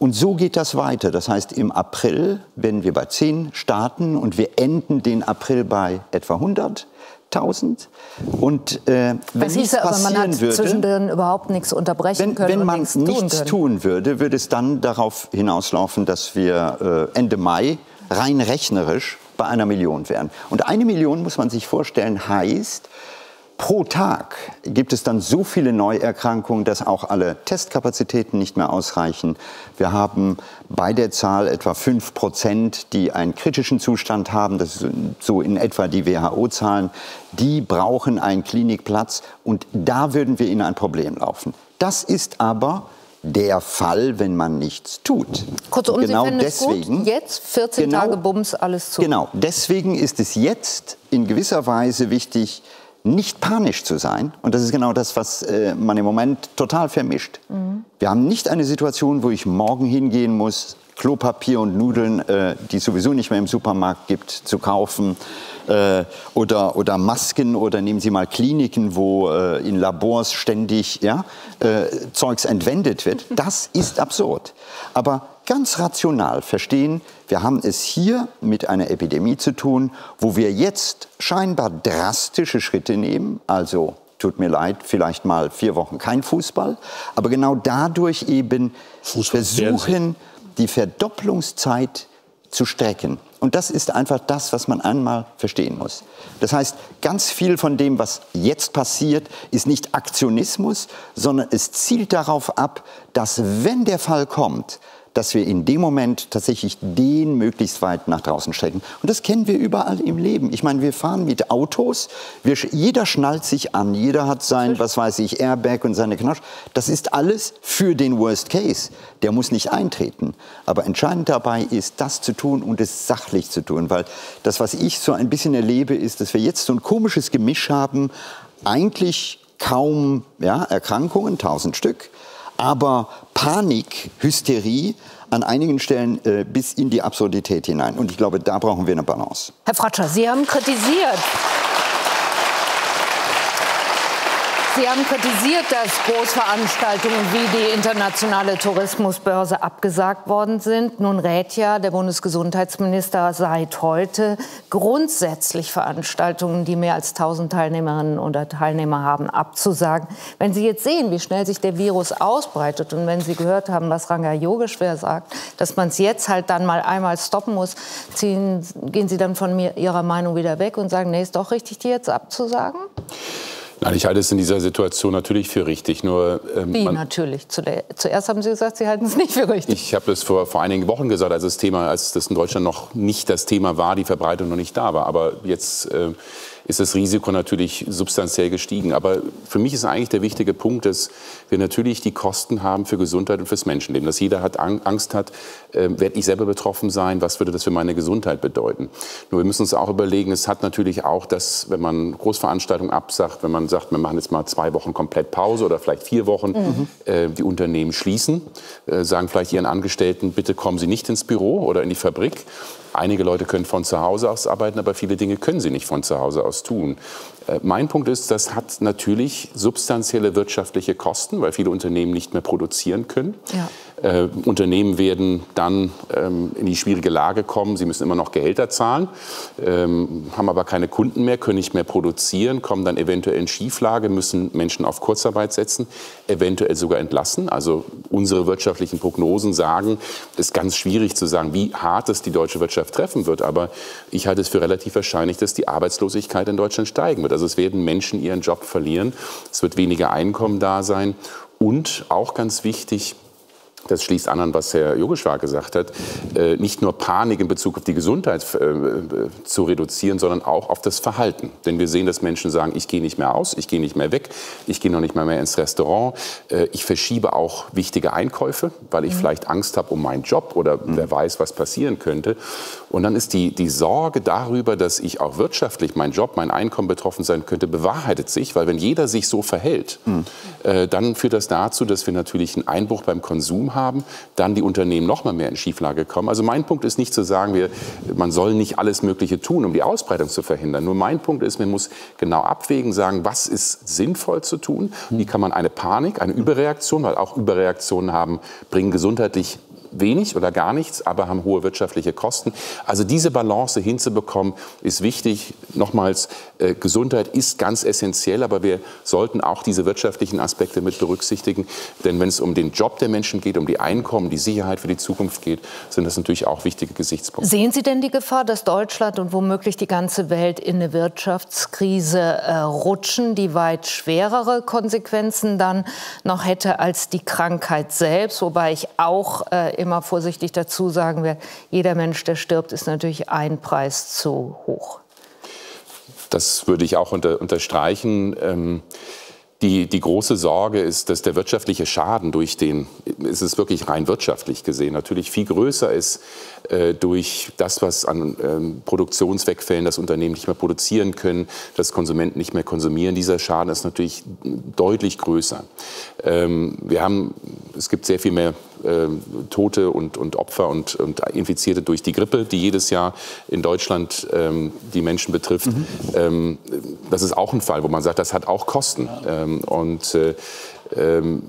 Und so geht das weiter. Das heißt, im April werden wir bei zehn starten und wir enden den April bei etwa hunderttausend. Und äh, wenn es passieren aber man hat würde, zwischendrin überhaupt nichts unterbrechen wenn, können. Wenn und man nichts, tun, nichts können. tun würde, würde es dann darauf hinauslaufen, dass wir äh, Ende Mai rein rechnerisch bei einer Million wären. Und eine Million, muss man sich vorstellen, heißt, pro Tag gibt es dann so viele Neuerkrankungen, dass auch alle Testkapazitäten nicht mehr ausreichen. Wir haben bei der Zahl etwa fünf Prozent, die einen kritischen Zustand haben. Das ist so in etwa die W H O-Zahlen. Die brauchen einen Klinikplatz. Und da würden wir in ein Problem laufen. Das ist aber der Fall, wenn man nichts tut. Kurzum, genau Sie finden deswegen, es gut, jetzt vierzehn genau, Tage Bums, alles zu. Genau, deswegen ist es jetzt in gewisser Weise wichtig, nicht panisch zu sein. Und das ist genau das, was äh, man im Moment total vermischt. Mhm. Wir haben nicht eine Situation, wo ich morgen hingehen muss, Klopapier und Nudeln, äh, die es sowieso nicht mehr im Supermarkt gibt, zu kaufen. Äh, oder, oder Masken oder nehmen Sie mal Kliniken, wo äh, in Labors ständig ja, äh, Zeugs entwendet wird. Das ist absurd. Aber ganz rational verstehen, wir haben es hier mit einer Epidemie zu tun, wo wir jetzt scheinbar drastische Schritte nehmen. Also, tut mir leid, vielleicht mal vier Wochen kein Fußball. Aber genau dadurch eben versuchen, die Verdopplungszeit zu strecken. Und das ist einfach das, was man einmal verstehen muss. Das heißt, ganz viel von dem, was jetzt passiert, ist nicht Aktionismus, sondern es zielt darauf ab, dass wenn der Fall kommt, dass wir in dem Moment tatsächlich den möglichst weit nach draußen strecken. Und das kennen wir überall im Leben. Ich meine, wir fahren mit Autos, wir, jeder schnallt sich an, jeder hat sein, was weiß ich, Airbag und seine Knosch. Das ist alles für den Worst Case. Der muss nicht eintreten. Aber entscheidend dabei ist, das zu tun und es sachlich zu tun. Weil das, was ich so ein bisschen erlebe, ist, dass wir jetzt so ein komisches Gemisch haben, eigentlich kaum ja, Erkrankungen, tausend Stück, aber Panik, Hysterie an einigen Stellen äh, bis in die Absurdität hinein. Und ich glaube, da brauchen wir eine Balance. Herr Fratzscher, Sie haben kritisiert. Sie haben kritisiert, dass Großveranstaltungen wie die internationale Tourismusbörse abgesagt worden sind. Nun rät ja der Bundesgesundheitsminister seit heute, grundsätzlich Veranstaltungen, die mehr als tausend Teilnehmerinnen oder Teilnehmer haben, abzusagen. Wenn Sie jetzt sehen, wie schnell sich der Virus ausbreitet und wenn Sie gehört haben, was Ranga Yogeshwar sagt, dass man es jetzt halt dann mal einmal stoppen muss, ziehen, gehen Sie dann von mir, Ihrer Meinung wieder weg und sagen, nee, ist doch richtig, die jetzt abzusagen? Nein, ich halte es in dieser Situation natürlich für richtig. Nur, ähm, Wie natürlich? Zuerst haben Sie gesagt, Sie halten es nicht für richtig. Ich habe das vor, vor einigen Wochen gesagt, als das Thema, als das in Deutschland noch nicht das Thema war, die Verbreitung noch nicht da war. Aber jetzt äh, ist das Risiko natürlich substanziell gestiegen. Aber für mich ist eigentlich der wichtige Punkt, dass wir natürlich die Kosten haben für Gesundheit und fürs Menschenleben. Dass jeder hat Angst hat, äh, werde ich selber betroffen sein? Was würde das für meine Gesundheit bedeuten? Nur wir müssen uns auch überlegen, es hat natürlich auch das, wenn man Großveranstaltungen absagt, wenn man sagt, wir machen jetzt mal zwei Wochen komplett Pause oder vielleicht vier Wochen, mhm. äh, die Unternehmen schließen, äh, sagen vielleicht ihren Angestellten, bitte kommen Sie nicht ins Büro oder in die Fabrik. Einige Leute können von zu Hause aus arbeiten, aber viele Dinge können sie nicht von zu Hause aus tun. Äh, mein Punkt ist, das hat natürlich substanzielle wirtschaftliche Kosten, weil viele Unternehmen nicht mehr produzieren können. Ja. Äh, Unternehmen werden dann ähm, in die schwierige Lage kommen. Sie müssen immer noch Gehälter zahlen, ähm, haben aber keine Kunden mehr, können nicht mehr produzieren, kommen dann eventuell in Schieflage, müssen Menschen auf Kurzarbeit setzen, eventuell sogar entlassen. Also unsere wirtschaftlichen Prognosen sagen, es ist ganz schwierig zu sagen, wie hart es die deutsche Wirtschaft treffen wird. Aber ich halte es für relativ wahrscheinlich, dass die Arbeitslosigkeit in Deutschland steigen wird. Also es werden Menschen ihren Job verlieren. Es wird weniger Einkommen da sein. Und auch ganz wichtig, das schließt an an, was Herr Yogeshwar gesagt hat, äh, nicht nur Panik in Bezug auf die Gesundheit äh, zu reduzieren, sondern auch auf das Verhalten. Denn wir sehen, dass Menschen sagen, ich gehe nicht mehr aus, ich gehe nicht mehr weg, ich gehe noch nicht mal mehr ins Restaurant, äh, ich verschiebe auch wichtige Einkäufe, weil ich mhm. vielleicht Angst habe um meinen Job oder mhm. wer weiß, was passieren könnte. Und dann ist die, die Sorge darüber, dass ich auch wirtschaftlich, mein Job, mein Einkommen betroffen sein könnte, bewahrheitet sich, weil wenn jeder sich so verhält, mhm. äh, dann führt das dazu, dass wir natürlich einen Einbruch beim Konsum haben, haben, dann die Unternehmen noch mal mehr in Schieflage kommen. Also mein Punkt ist nicht zu sagen, wir, man soll nicht alles Mögliche tun, um die Ausbreitung zu verhindern. Nur mein Punkt ist, man muss genau abwägen, sagen, was ist sinnvoll zu tun? Wie kann man eine Panik, eine Überreaktion, weil auch Überreaktionen haben, bringen gesundheitlich wenig oder gar nichts, aber haben hohe wirtschaftliche Kosten. Also diese Balance hinzubekommen, ist wichtig. Nochmals, äh, Gesundheit ist ganz essentiell, aber wir sollten auch diese wirtschaftlichen Aspekte mit berücksichtigen. Denn wenn es um den Job der Menschen geht, um die Einkommen, die Sicherheit für die Zukunft geht, sind das natürlich auch wichtige Gesichtspunkte. Sehen Sie denn die Gefahr, dass Deutschland und womöglich die ganze Welt in eine Wirtschaftskrise äh, rutschen, die weit schwerere Konsequenzen dann noch hätte als die Krankheit selbst? Wobei ich auch äh, immer vorsichtig dazu sagen wir, jeder Mensch, der stirbt, ist natürlich ein Preis zu hoch. Das würde ich auch unter, unterstreichen. Ähm Die, die große Sorge ist, dass der wirtschaftliche Schaden durch den, es ist wirklich rein wirtschaftlich gesehen, natürlich viel größer ist äh, durch das, was an ähm, Produktionswegfällen das Unternehmen nicht mehr produzieren können, dass Konsumenten nicht mehr konsumieren. Dieser Schaden ist natürlich deutlich größer. Ähm, wir haben, es gibt sehr viel mehr äh, Tote und, und Opfer und, und Infizierte durch die Grippe, die jedes Jahr in Deutschland ähm, die Menschen betrifft. Mhm. Ähm, das ist auch ein Fall, wo man sagt, das hat auch Kosten. Ähm, Und äh, ähm,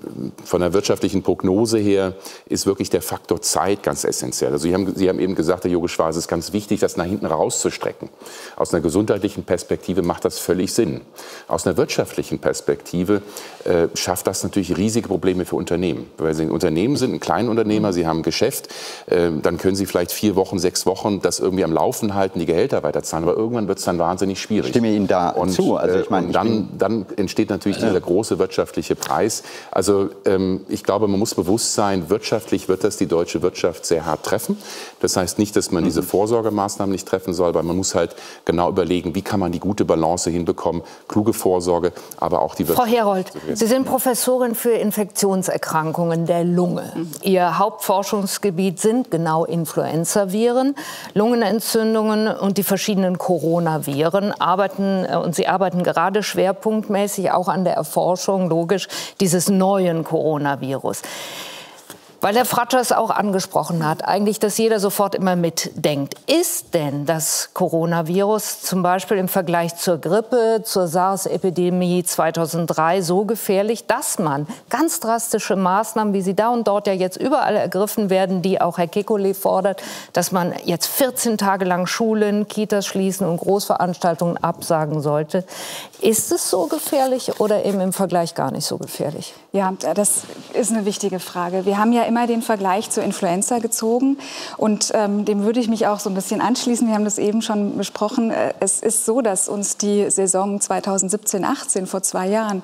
von der wirtschaftlichen Prognose her ist wirklich der Faktor Zeit ganz essentiell. Also Sie haben, Sie haben eben gesagt, Herr Yogeshwar, es ist ganz wichtig, das nach hinten rauszustrecken. Aus einer gesundheitlichen Perspektive macht das völlig Sinn. Aus einer wirtschaftlichen Perspektive äh, schafft das natürlich riesige Probleme für Unternehmen. Weil Sie ein Unternehmen sind, ein Kleinunternehmer, Sie haben ein Geschäft, äh, dann können Sie vielleicht vier Wochen, sechs Wochen das irgendwie am Laufen halten, die Gehälter weiterzahlen. Aber irgendwann wird es dann wahnsinnig schwierig. Ich stimme Ihnen da und, zu. Also ich meine, und dann, dann entsteht natürlich dieser große wirtschaftliche Preis. ist. Also ähm, ich glaube, man muss bewusst sein, wirtschaftlich wird das die deutsche Wirtschaft sehr hart treffen. Das heißt nicht, dass man mhm. diese Vorsorgemaßnahmen nicht treffen soll, weil man muss halt genau überlegen, wie kann man die gute Balance hinbekommen, kluge Vorsorge, aber auch die Wirtschaft. Frau Herold, Sie sind Professorin für Infektionserkrankungen der Lunge. Mhm. Ihr Hauptforschungsgebiet sind genau Influenzaviren, Lungenentzündungen und die verschiedenen Coronaviren. Arbeiten, und Sie arbeiten gerade schwerpunktmäßig auch an der Erforschung, logisch, dieses neuen Coronavirus. Weil Herr Fratzscher es auch angesprochen hat, eigentlich, dass jeder sofort immer mitdenkt. Ist denn das Coronavirus zum Beispiel im Vergleich zur Grippe, zur SARS-Epidemie zweitausenddrei so gefährlich, dass man ganz drastische Maßnahmen, wie sie da und dort ja jetzt überall ergriffen werden, die auch Herr Kekulé fordert, dass man jetzt vierzehn Tage lang Schulen, Kitas schließen und Großveranstaltungen absagen sollte? Ist es so gefährlich oder eben im Vergleich gar nicht so gefährlich? Ja, das ist eine wichtige Frage. Wir haben ja immer den Vergleich zur Influenza gezogen und ähm, dem würde ich mich auch so ein bisschen anschließen. Wir haben das eben schon besprochen. Es ist so, dass uns die Saison zweitausendsiebzehn achtzehn vor zwei Jahren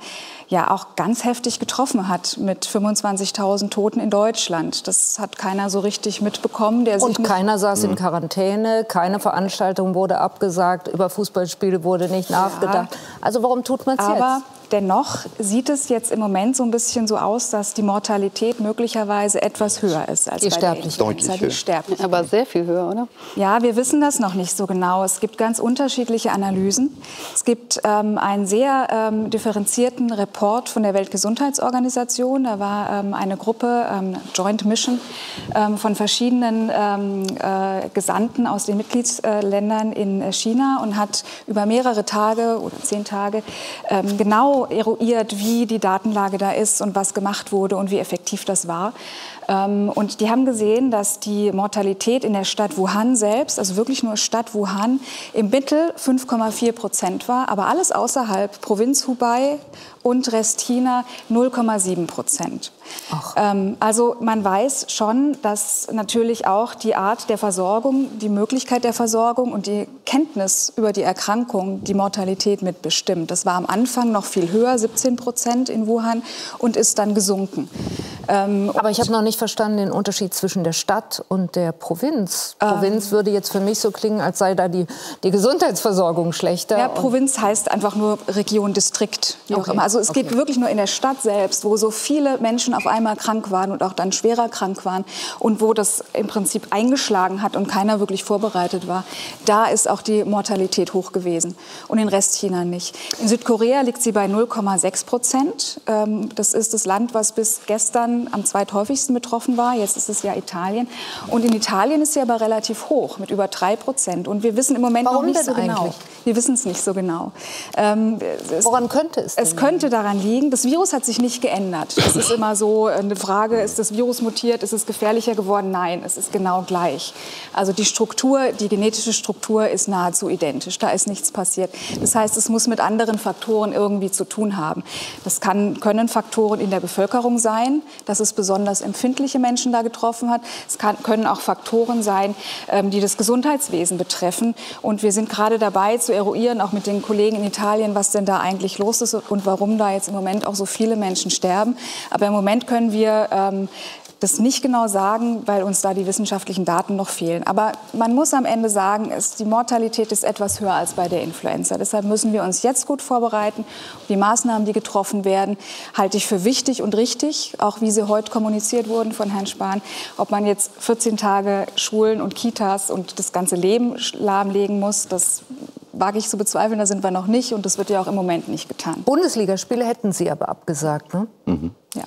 ja auch ganz heftig getroffen hat mit fünfundzwanzigtausend Toten in Deutschland. Das hat keiner so richtig mitbekommen. Der und sich keiner saß in Quarantäne, keine Veranstaltung wurde abgesagt, über Fußballspiele wurde nicht nachgedacht. Ja. Also warum tut man es jetzt? Dennoch sieht es jetzt im Moment so ein bisschen so aus, dass die Mortalität möglicherweise etwas höher ist als die bei Sterblichkeit. Deutlich höher. Die Sterblichkeit. Aber sehr viel höher, oder? Ja, wir wissen das noch nicht so genau. Es gibt ganz unterschiedliche Analysen. Es gibt ähm, einen sehr ähm, differenzierten Report von der Weltgesundheitsorganisation. Da war ähm, eine Gruppe, ähm, Joint Mission, ähm, von verschiedenen ähm, äh, Gesandten aus den Mitgliedsländern in China und hat über mehrere Tage oder zehn Tage ähm, genau eruiert, wie die Datenlage da ist und was gemacht wurde und wie effektiv das war. Und die haben gesehen, dass die Mortalität in der Stadt Wuhan selbst, also wirklich nur Stadt Wuhan, im Mittel fünf Komma vier Prozent war, aber alles außerhalb, Provinz Hubei und Rest China null Komma sieben Prozent. Ähm, also man weiß schon, dass natürlich auch die Art der Versorgung, die Möglichkeit der Versorgung und die Kenntnis über die Erkrankung die Mortalität mitbestimmt. Das war am Anfang noch viel höher, siebzehn Prozent in Wuhan, und ist dann gesunken. Ähm, Aber ich habe noch nicht verstanden den Unterschied zwischen der Stadt und der Provinz. Provinz ähm, würde jetzt für mich so klingen, als sei da die, die Gesundheitsversorgung schlechter. Ja, Provinz heißt einfach nur Region, Distrikt, wie okay. auch immer. Also es okay. geht wirklich nur in der Stadt selbst, wo so viele Menschen auf einmal krank waren und auch dann schwerer krank waren und wo das im Prinzip eingeschlagen hat und keiner wirklich vorbereitet war. Da ist auch die Mortalität hoch gewesen und in Rest China nicht. In Südkorea liegt sie bei null Komma sechs Prozent. Das ist das Land, was bis gestern am zweithäufigsten betroffen war. Jetzt ist es ja Italien. Und in Italien ist sie aber relativ hoch mit über drei Prozent. Und wir wissen im Moment Warum noch nicht so genau. Eigentlich? Wir wissen es nicht so genau. Woran könnte es denn? Es könnte daran liegen, das Virus hat sich nicht geändert. Das ist immer so eine Frage, ist das Virus mutiert, ist es gefährlicher geworden? Nein, es ist genau gleich. Also die Struktur, die genetische Struktur ist nahezu identisch, da ist nichts passiert. Das heißt, es muss mit anderen Faktoren irgendwie zu tun haben. Das kann, können Faktoren in der Bevölkerung sein, dass es besonders empfindliche Menschen da getroffen hat. Es kann, können auch Faktoren sein, die das Gesundheitswesen betreffen. Und wir sind gerade dabei zu eruieren, auch mit den Kollegen in Italien, was denn da eigentlich los ist und warum da jetzt im Moment auch so viele Menschen sterben. Aber im Moment können wir ähm, das nicht genau sagen, weil uns da die wissenschaftlichen Daten noch fehlen. Aber man muss am Ende sagen, ist, die Mortalität ist etwas höher als bei der Influenza. Deshalb müssen wir uns jetzt gut vorbereiten. Die Maßnahmen, die getroffen werden, halte ich für wichtig und richtig, auch wie sie heute kommuniziert wurden von Herrn Spahn. Ob man jetzt vierzehn Tage Schulen und Kitas und das ganze Leben lahmlegen muss, das wage ich zu bezweifeln, da sind wir noch nicht. Und das wird ja auch im Moment nicht getan. Bundesligaspiele hätten Sie aber abgesagt, ne? Mhm. Ja.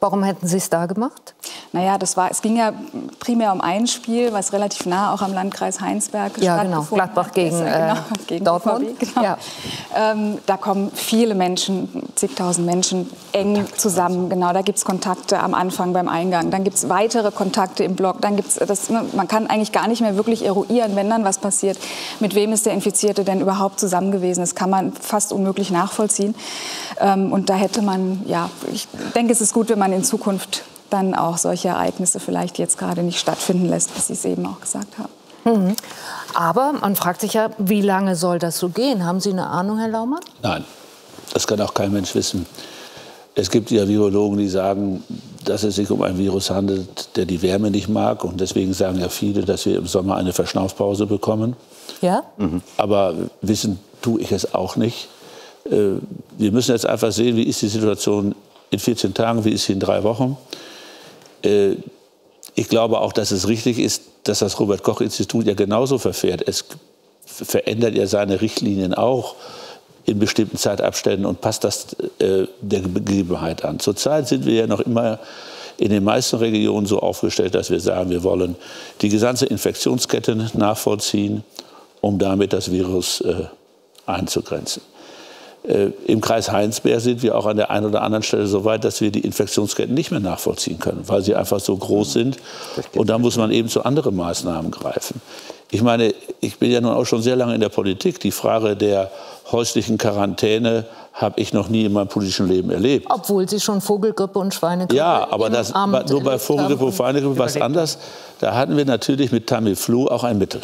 Warum hätten Sie es da gemacht? Naja, das war, es ging ja primär um ein Spiel, was relativ nah auch am Landkreis Heinsberg ja, genau. Gladbach gegen, äh, genau, gegen Dortmund. Genau. Ja. Ähm, da kommen viele Menschen, zigtausend Menschen eng Kontakt zusammen. Genau, da gibt es Kontakte am Anfang beim Eingang, dann gibt es weitere Kontakte im Block, dann gibt's das, man kann eigentlich gar nicht mehr wirklich eruieren, wenn dann was passiert. Mit wem ist der Infizierte denn überhaupt zusammen gewesen? Das kann man fast unmöglich nachvollziehen. Ähm, und da hätte man, ja, ich denke, es ist gut, wenn man in Zukunft dann auch solche Ereignisse vielleicht jetzt gerade nicht stattfinden lässt, was Sie es eben auch gesagt haben. Mhm. Aber man fragt sich ja, wie lange soll das so gehen? Haben Sie eine Ahnung, Herr Laumann? Nein, das kann auch kein Mensch wissen. Es gibt ja Virologen, die sagen, dass es sich um einen Virus handelt, der die Wärme nicht mag. Und deswegen sagen ja viele, dass wir im Sommer eine Verschnaufpause bekommen. Ja. Mhm. Aber wissen tue ich es auch nicht. Wir müssen jetzt einfach sehen, wie ist die Situation in vierzehn Tagen, wie ist sie in drei Wochen. Ich glaube auch, dass es richtig ist, dass das Robert-Koch-Institut ja genauso verfährt. Es verändert ja seine Richtlinien auch in bestimmten Zeitabständen und passt das äh, der Gegebenheit an. Zurzeit sind wir ja noch immer in den meisten Regionen so aufgestellt, dass wir sagen, wir wollen die gesamte Infektionskette nachvollziehen, um damit das Virus äh, einzugrenzen. Äh, Im Kreis Heinsberg sind wir auch an der einen oder anderen Stelle so weit, dass wir die Infektionsketten nicht mehr nachvollziehen können, weil sie einfach so groß sind. Und da muss man eben zu anderen Maßnahmen greifen. Ich meine, ich bin ja nun auch schon sehr lange in der Politik. Die Frage der häuslichen Quarantäne habe ich noch nie in meinem politischen Leben erlebt. Obwohl Sie schon Vogelgrippe und Schweinegrippe ja, aber das nur bei Vogelgrippe und Schweinegrippe war es anders. Da hatten wir natürlich mit Tamiflu auch ein Mittel.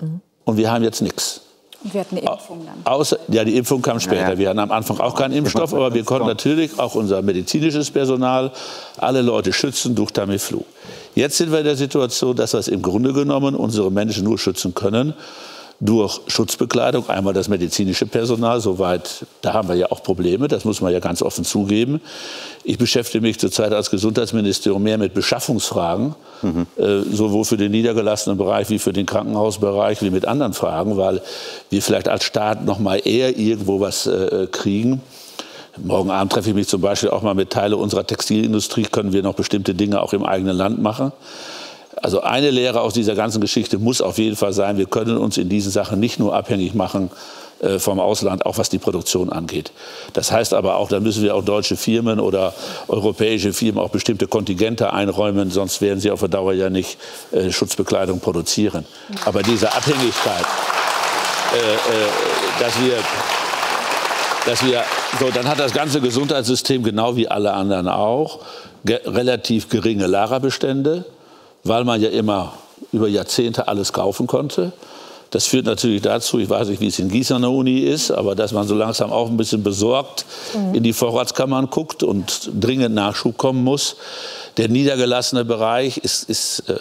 Mhm. Und wir haben jetzt nichts. Und wir hatten eine Impfung dann. Außer, ja, die Impfung kam später. Naja. Wir hatten am Anfang auch keinen Impfstoff, aber wir konnten natürlich auch unser medizinisches Personal, alle Leute schützen durch Tamiflu. Jetzt sind wir in der Situation, dass wir es im Grunde genommen unsere Menschen nur schützen können durch Schutzbekleidung. Einmal das medizinische Personal, soweit, da haben wir ja auch Probleme, das muss man ja ganz offen zugeben. Ich beschäftige mich zurzeit als Gesundheitsministerium mehr mit Beschaffungsfragen, mhm. äh, sowohl für den niedergelassenen Bereich wie für den Krankenhausbereich, wie mit anderen Fragen, weil wir vielleicht als Staat noch mal eher irgendwo was äh, kriegen. Morgen Abend treffe ich mich zum Beispiel auch mal mit Teile unserer Textilindustrie, können wir noch bestimmte Dinge auch im eigenen Land machen. Also eine Lehre aus dieser ganzen Geschichte muss auf jeden Fall sein, wir können uns in diesen Sachen nicht nur abhängig machen äh, vom Ausland, auch was die Produktion angeht. Das heißt aber auch, da müssen wir auch deutsche Firmen oder europäische Firmen auch bestimmte Kontingente einräumen, sonst werden sie auf der Dauer ja nicht äh, Schutzbekleidung produzieren. Aber diese Abhängigkeit, äh, äh, dass wir... Dass wir, so, dann hat das ganze Gesundheitssystem, genau wie alle anderen auch, ge- relativ geringe Lagerbestände, weil man ja immer über Jahrzehnte alles kaufen konnte. Das führt natürlich dazu, ich weiß nicht, wie es in Gießen an der Uni ist, aber dass man so langsam auch ein bisschen besorgt mhm. in die Vorratskammern guckt und dringend Nachschub kommen muss. Der niedergelassene Bereich ist, ist äh,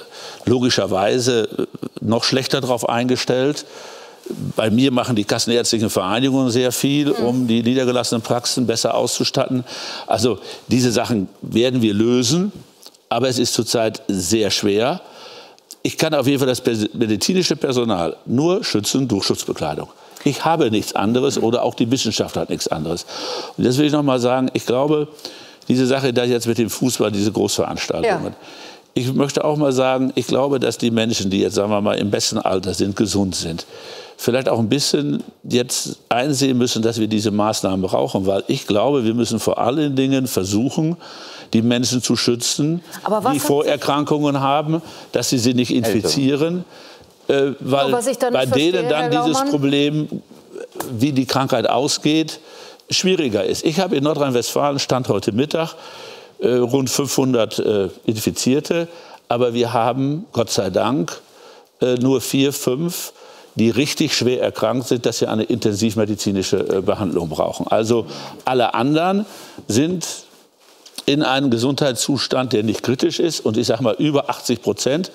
logischerweise noch schlechter darauf eingestellt. Bei mir machen die kassenärztlichen Vereinigungen sehr viel, um die niedergelassenen Praxen besser auszustatten. Also diese Sachen werden wir lösen, aber es ist zurzeit sehr schwer. Ich kann auf jeden Fall das medizinische Personal nur schützen durch Schutzbekleidung. Ich habe nichts anderes oder auch die Wissenschaft hat nichts anderes. Und das will ich noch mal sagen, ich glaube, diese Sache da jetzt mit dem Fußball, diese Großveranstaltungen. Ja. Ich möchte auch mal sagen, ich glaube, dass die Menschen, die jetzt, sagen wir mal, im besten Alter sind, gesund sind, vielleicht auch ein bisschen jetzt einsehen müssen, dass wir diese Maßnahmen brauchen. Weil ich glaube, wir müssen vor allen Dingen versuchen, die Menschen zu schützen, die Vorerkrankungen haben, dass sie sie nicht infizieren. Äh, weil bei denen dann dieses Problem, wie die Krankheit ausgeht, schwieriger ist. Ich habe in Nordrhein-Westfalen, Stand heute Mittag, äh, rund fünfhundert äh, Infizierte. Aber wir haben, Gott sei Dank, äh, nur vier, fünf, die richtig schwer erkrankt sind, dass sie eine intensivmedizinische Behandlung brauchen. Also alle anderen sind in einem Gesundheitszustand, der nicht kritisch ist. Und ich sage mal, über achtzig Prozent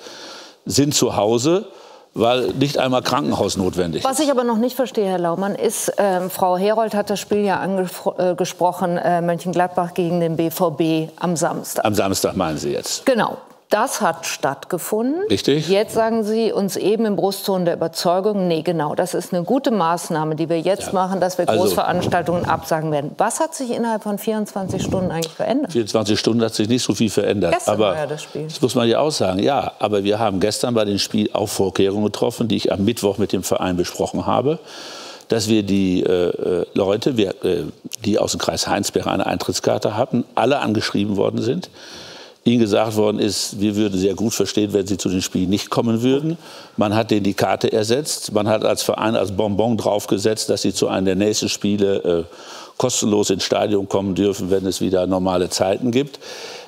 sind zu Hause, weil nicht einmal Krankenhaus notwendig ist. Was ich aber noch nicht verstehe, Herr Laumann, ist, äh, Frau Herold hat das Spiel ja angesprochen, äh, Mönchengladbach gegen den B V B am Samstag. Am Samstag meinen Sie jetzt? Genau. Das hat stattgefunden. Richtig. Jetzt sagen Sie uns eben im Brustton der Überzeugung, nee, genau, das ist eine gute Maßnahme, die wir jetzt ja. machen, dass wir Großveranstaltungen also absagen werden. Was hat sich innerhalb von vierundzwanzig Stunden eigentlich verändert? vierundzwanzig Stunden hat sich nicht so viel verändert. Gestern aber war ja das Spiel. Das muss man ja auch sagen, ja. Aber wir haben gestern bei dem Spiel auch Vorkehrungen getroffen, die ich am Mittwoch mit dem Verein besprochen habe, dass wir die äh, Leute, wir, äh, die aus dem Kreis Heinsberg eine Eintrittskarte hatten, alle angeschrieben worden sind. Ihnen gesagt worden ist, wir würden sehr gut verstehen, wenn Sie zu den Spielen nicht kommen würden. Man hat denen die Karte ersetzt. Man hat als Verein als Bonbon draufgesetzt, dass Sie zu einem der nächsten Spiele äh, kostenlos ins Stadion kommen dürfen, wenn es wieder normale Zeiten gibt.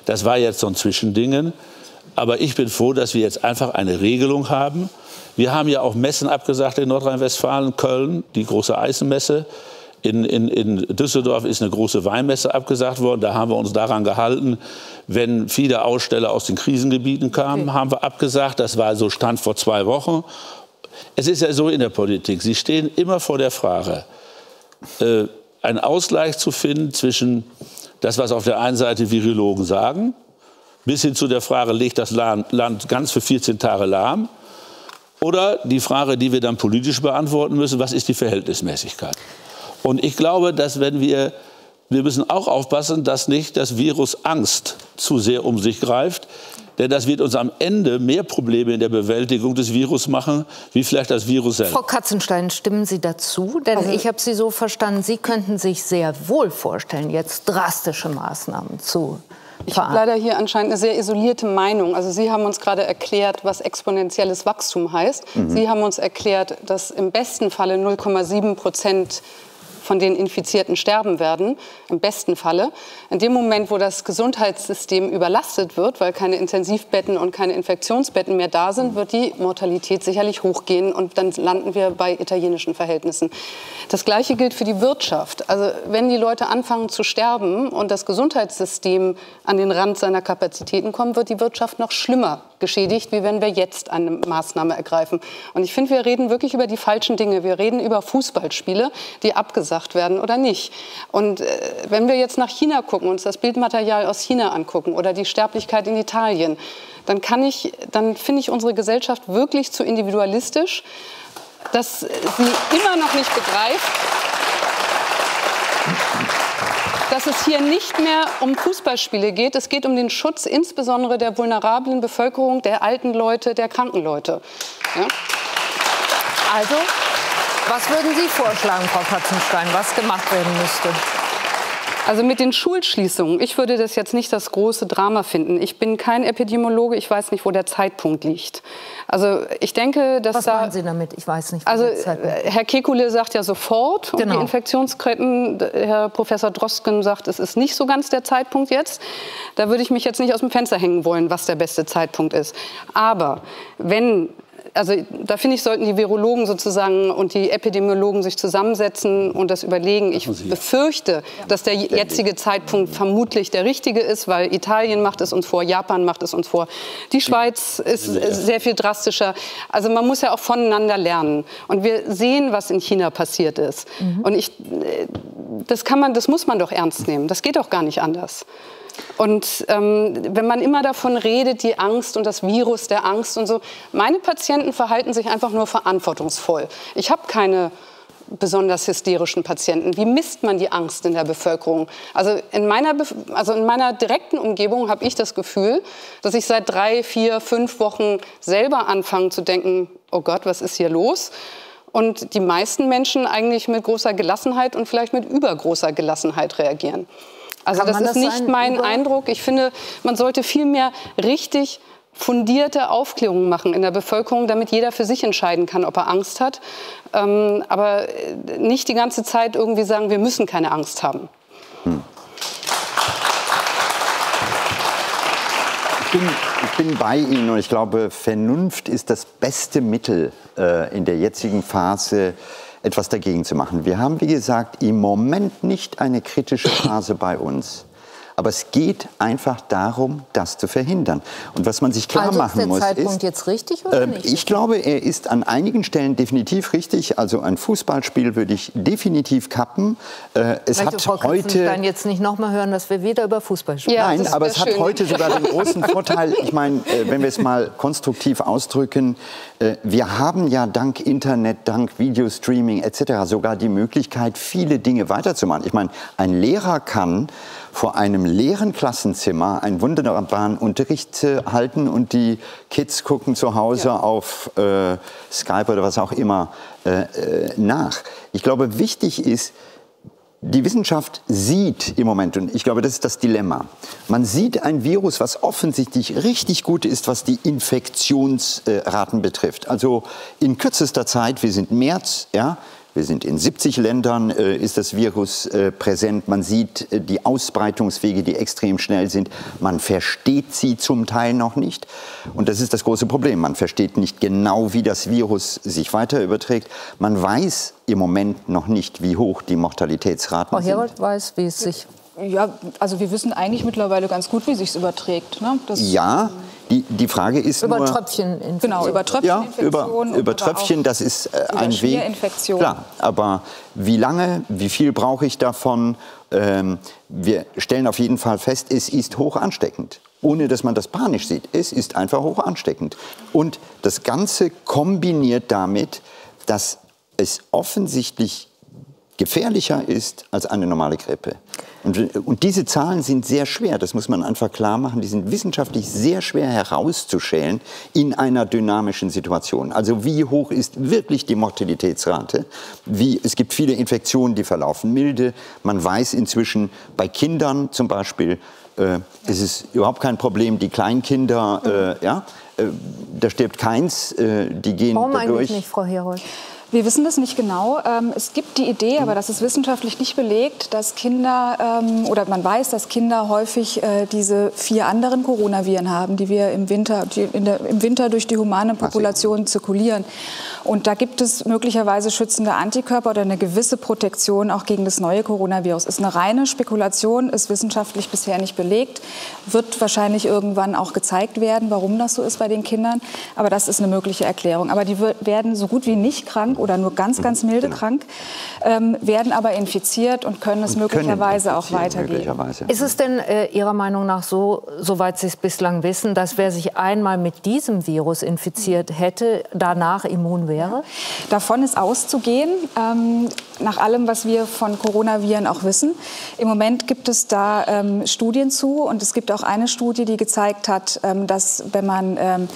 Das war jetzt so ein Zwischendingen. Aber ich bin froh, dass wir jetzt einfach eine Regelung haben. Wir haben ja auch Messen abgesagt in Nordrhein-Westfalen, Köln, die große Eisenmesse. In, in, in Düsseldorf ist eine große Weinmesse abgesagt worden. Da haben wir uns daran gehalten, wenn viele Aussteller aus den Krisengebieten kamen, okay. haben wir abgesagt. Das war so Stand vor zwei Wochen. Es ist ja so in der Politik, Sie stehen immer vor der Frage, äh, einen Ausgleich zu finden zwischen das, was auf der einen Seite Virologen sagen, bis hin zu der Frage, legt das Land ganz für vierzehn Tage lahm? Oder die Frage, die wir dann politisch beantworten müssen, was ist die Verhältnismäßigkeit? Und ich glaube, dass wenn wir, wir müssen auch aufpassen, dass nicht das Virus Angst zu sehr um sich greift. Denn das wird uns am Ende mehr Probleme in der Bewältigung des Virus machen, wie vielleicht das Virus selbst. Frau Katzenstein, stimmen Sie dazu? Denn also, ich habe Sie so verstanden, Sie könnten sich sehr wohl vorstellen, jetzt drastische Maßnahmen zu Ich habe leider hier anscheinend eine sehr isolierte Meinung. Also Sie haben uns gerade erklärt, was exponentielles Wachstum heißt. Mhm. Sie haben uns erklärt, dass im besten Falle null Komma sieben Prozent von den Infizierten sterben werden, im besten Falle. In dem Moment, wo das Gesundheitssystem überlastet wird, weil keine Intensivbetten und keine Infektionsbetten mehr da sind, wird die Mortalität sicherlich hochgehen und dann landen wir bei italienischen Verhältnissen. Das Gleiche gilt für die Wirtschaft. Also wenn die Leute anfangen zu sterben und das Gesundheitssystem an den Rand seiner Kapazitäten kommt, wird die Wirtschaft noch schlimmer geschädigt, wie wenn wir jetzt eine Maßnahme ergreifen. Und ich finde, wir reden wirklich über die falschen Dinge. Wir reden über Fußballspiele, die abgesagt werden oder nicht. Und äh, wenn wir jetzt nach China gucken, uns das Bildmaterial aus China angucken oder die Sterblichkeit in Italien, dann kann ich, dann finde ich unsere Gesellschaft wirklich zu individualistisch, dass sie immer noch nicht begreift, dass es hier nicht mehr um Fußballspiele geht. Es geht um den Schutz insbesondere der vulnerablen Bevölkerung, der alten Leute, der kranken Leute. Ja. Also, was würden Sie vorschlagen, Frau Katzenstein, was gemacht werden müsste? Also mit den Schulschließungen, ich würde das jetzt nicht das große Drama finden. Ich bin kein Epidemiologe, ich weiß nicht, wo der Zeitpunkt liegt. Also ich denke, dass Was da, meinen Sie damit? Ich weiß nicht, wo also, der Zeitpunkt liegt. Herr Kekulé sagt ja sofort, genau. Und die Infektionsketten, Herr Professor Drosken sagt, es ist nicht so ganz der Zeitpunkt jetzt. Da würde ich mich jetzt nicht aus dem Fenster hängen wollen, was der beste Zeitpunkt ist. Aber wenn... Also da finde ich, sollten die Virologen sozusagen und die Epidemiologen sich zusammensetzen und das überlegen. Ich befürchte, dass der jetzige Zeitpunkt vermutlich der richtige ist, weil Italien macht es uns vor, Japan macht es uns vor, die Schweiz ist sehr viel drastischer. Also man muss ja auch voneinander lernen. Und wir sehen, was in China passiert ist. Und ich, das kann man, das muss man doch ernst nehmen. Das geht auch gar nicht anders. Und ähm, wenn man immer davon redet, die Angst und das Virus der Angst und so, meine Patienten verhalten sich einfach nur verantwortungsvoll. Ich habe keine besonders hysterischen Patienten. Wie misst man die Angst in der Bevölkerung? Also in meiner, Bef also in meiner direkten Umgebung habe ich das Gefühl, dass ich seit drei, vier, fünf Wochen selber anfange zu denken, oh Gott, was ist hier los? Und die meisten Menschen eigentlich mit großer Gelassenheit und vielleicht mit übergroßer Gelassenheit reagieren. Also das ist nicht mein Eindruck. Ich finde, man sollte viel mehr richtig fundierte Aufklärung machen in der Bevölkerung, damit jeder für sich entscheiden kann, ob er Angst hat. Ähm, aber nicht die ganze Zeit irgendwie sagen, wir müssen keine Angst haben. Hm. Ich bin, ich bin bei Ihnen und ich glaube, Vernunft ist das beste Mittel äh, in der jetzigen Phase, etwas dagegen zu machen. Wir haben, wie gesagt, im Moment nicht eine kritische Phase bei uns. Aber es geht einfach darum, das zu verhindern. Und was man sich klar machen muss, ist... Also ist der Zeitpunkt jetzt richtig oder nicht? Ich glaube, er ist an einigen Stellen definitiv richtig. Also ein Fußballspiel würde ich definitiv kappen. Es hat heute... Frau Katzenstein jetzt nicht noch mal hören, dass wir wieder über Fußball sprechen. Nein, aber es hat heute sogar den großen Vorteil, ich meine, wenn wir es mal konstruktiv ausdrücken, wir haben ja dank Internet, dank Videostreaming et cetera sogar die Möglichkeit, viele Dinge weiterzumachen. Ich meine, ein Lehrer kann vor einem leeren Klassenzimmer einen wunderbaren Unterricht äh, halten und die Kids gucken zu Hause ja. auf äh, Skype oder was auch immer äh, nach. Ich glaube, wichtig ist, die Wissenschaft sieht im Moment, und ich glaube, das ist das Dilemma, man sieht ein Virus, was offensichtlich richtig gut ist, was die Infektionsraten betrifft. Also in kürzester Zeit, wir sind März, ja, Wir sind in siebzig Ländern, äh, ist das Virus äh, präsent. Man sieht äh, die Ausbreitungswege, die extrem schnell sind. Man versteht sie zum Teil noch nicht. Und das ist das große Problem. Man versteht nicht genau, wie das Virus sich weiter überträgt. Man weiß im Moment noch nicht, wie hoch die Mortalitätsraten sind. Frau Herold weiß, wie es sich... Ja, also wir wissen eigentlich mittlerweile ganz gut, wie es sich überträgt. Ne? Das ja, die, die Frage ist über nur... Tröpfcheninfektion. Genau, über Tröpfcheninfektionen. Ja, über über Tröpfchen, das ist äh, ein Weg. Klar, aber wie lange, wie viel brauche ich davon? Ähm, wir stellen auf jeden Fall fest, es ist hoch ansteckend. Ohne dass man das panisch sieht. Es ist einfach hoch ansteckend. Und das Ganze kombiniert damit, dass es offensichtlich gefährlicher ist als eine normale Grippe. Und, und diese Zahlen sind sehr schwer, das muss man einfach klar machen, die sind wissenschaftlich sehr schwer herauszuschälen in einer dynamischen Situation. Also wie hoch ist wirklich die Mortalitätsrate? Wie, es gibt viele Infektionen, die verlaufen milde. Man weiß inzwischen, bei Kindern zum Beispiel, äh, es ist überhaupt kein Problem, die Kleinkinder, äh, ja, äh, da stirbt keins, äh, die gehen dadurch. Warum eigentlich nicht, Frau Herold? Wir wissen das nicht genau. Es gibt die Idee, aber das ist wissenschaftlich nicht belegt, dass Kinder, oder man weiß, dass Kinder häufig diese vier anderen Coronaviren haben, die wir im Winter, die in der, im Winter durch die humane Population zirkulieren. Und da gibt es möglicherweise schützende Antikörper oder eine gewisse Protektion auch gegen das neue Coronavirus. Ist eine reine Spekulation, ist wissenschaftlich bisher nicht belegt, wird wahrscheinlich irgendwann auch gezeigt werden, warum das so ist bei den Kindern. Aber das ist eine mögliche Erklärung. Aber die werden so gut wie nicht krank oder nur ganz, ganz milde genau. krank, ähm, werden aber infiziert und können es und möglicherweise können auch weitergeben. Möglicherweise. Ist es denn äh, Ihrer Meinung nach so, soweit Sie es bislang wissen, dass wer sich einmal mit diesem Virus infiziert hätte, danach immun wäre? Davon ist auszugehen, ähm, nach allem, was wir von Coronaviren auch wissen. Im Moment gibt es da ähm, Studien zu und es gibt auch eine Studie, die gezeigt hat, ähm, dass wenn man... Ähm,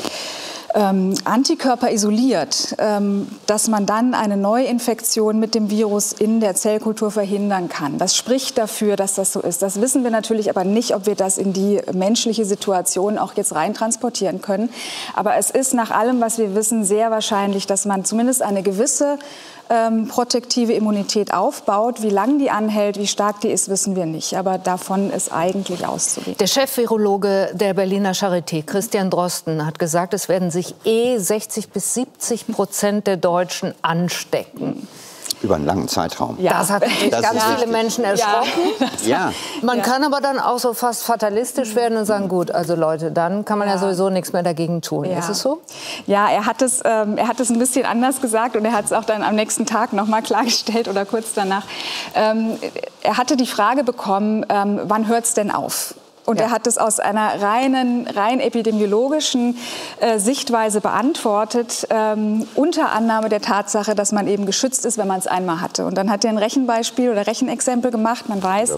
Ähm, Antikörper isoliert, ähm, dass man dann eine Neuinfektion mit dem Virus in der Zellkultur verhindern kann. Das spricht dafür, dass das so ist. Das wissen wir natürlich aber nicht, ob wir das in die menschliche Situation auch jetzt rein transportieren können. Aber es ist nach allem, was wir wissen, sehr wahrscheinlich, dass man zumindest eine gewisse ähm, protektive Immunität aufbaut. Wie lange die anhält, wie stark die ist, wissen wir nicht. Aber davon ist eigentlich auszugehen. Der Chef-Virologe der Berliner Charité, Christian Drosten, hat gesagt, es werden sich eh sechzig bis siebzig Prozent der Deutschen anstecken. Über einen langen Zeitraum. Ja. Das hat das ganz viele Menschen erschrocken. Ja. Ja. Man ja. kann aber dann auch so fast fatalistisch werden und sagen, gut, also Leute, dann kann man ja, ja sowieso nichts mehr dagegen tun. Ja. Ist es so? Ja, er hat es, ähm, er hat es ein bisschen anders gesagt und er hat es auch dann am nächsten Tag noch mal klargestellt oder kurz danach. Ähm, er hatte die Frage bekommen, ähm, wann hört es denn auf? Und ja. er hat es aus einer reinen, rein epidemiologischen äh, Sichtweise beantwortet, ähm, unter Annahme der Tatsache, dass man eben geschützt ist, wenn man es einmal hatte. Und dann hat er ein Rechenbeispiel oder Rechenexempel gemacht. Man weiß,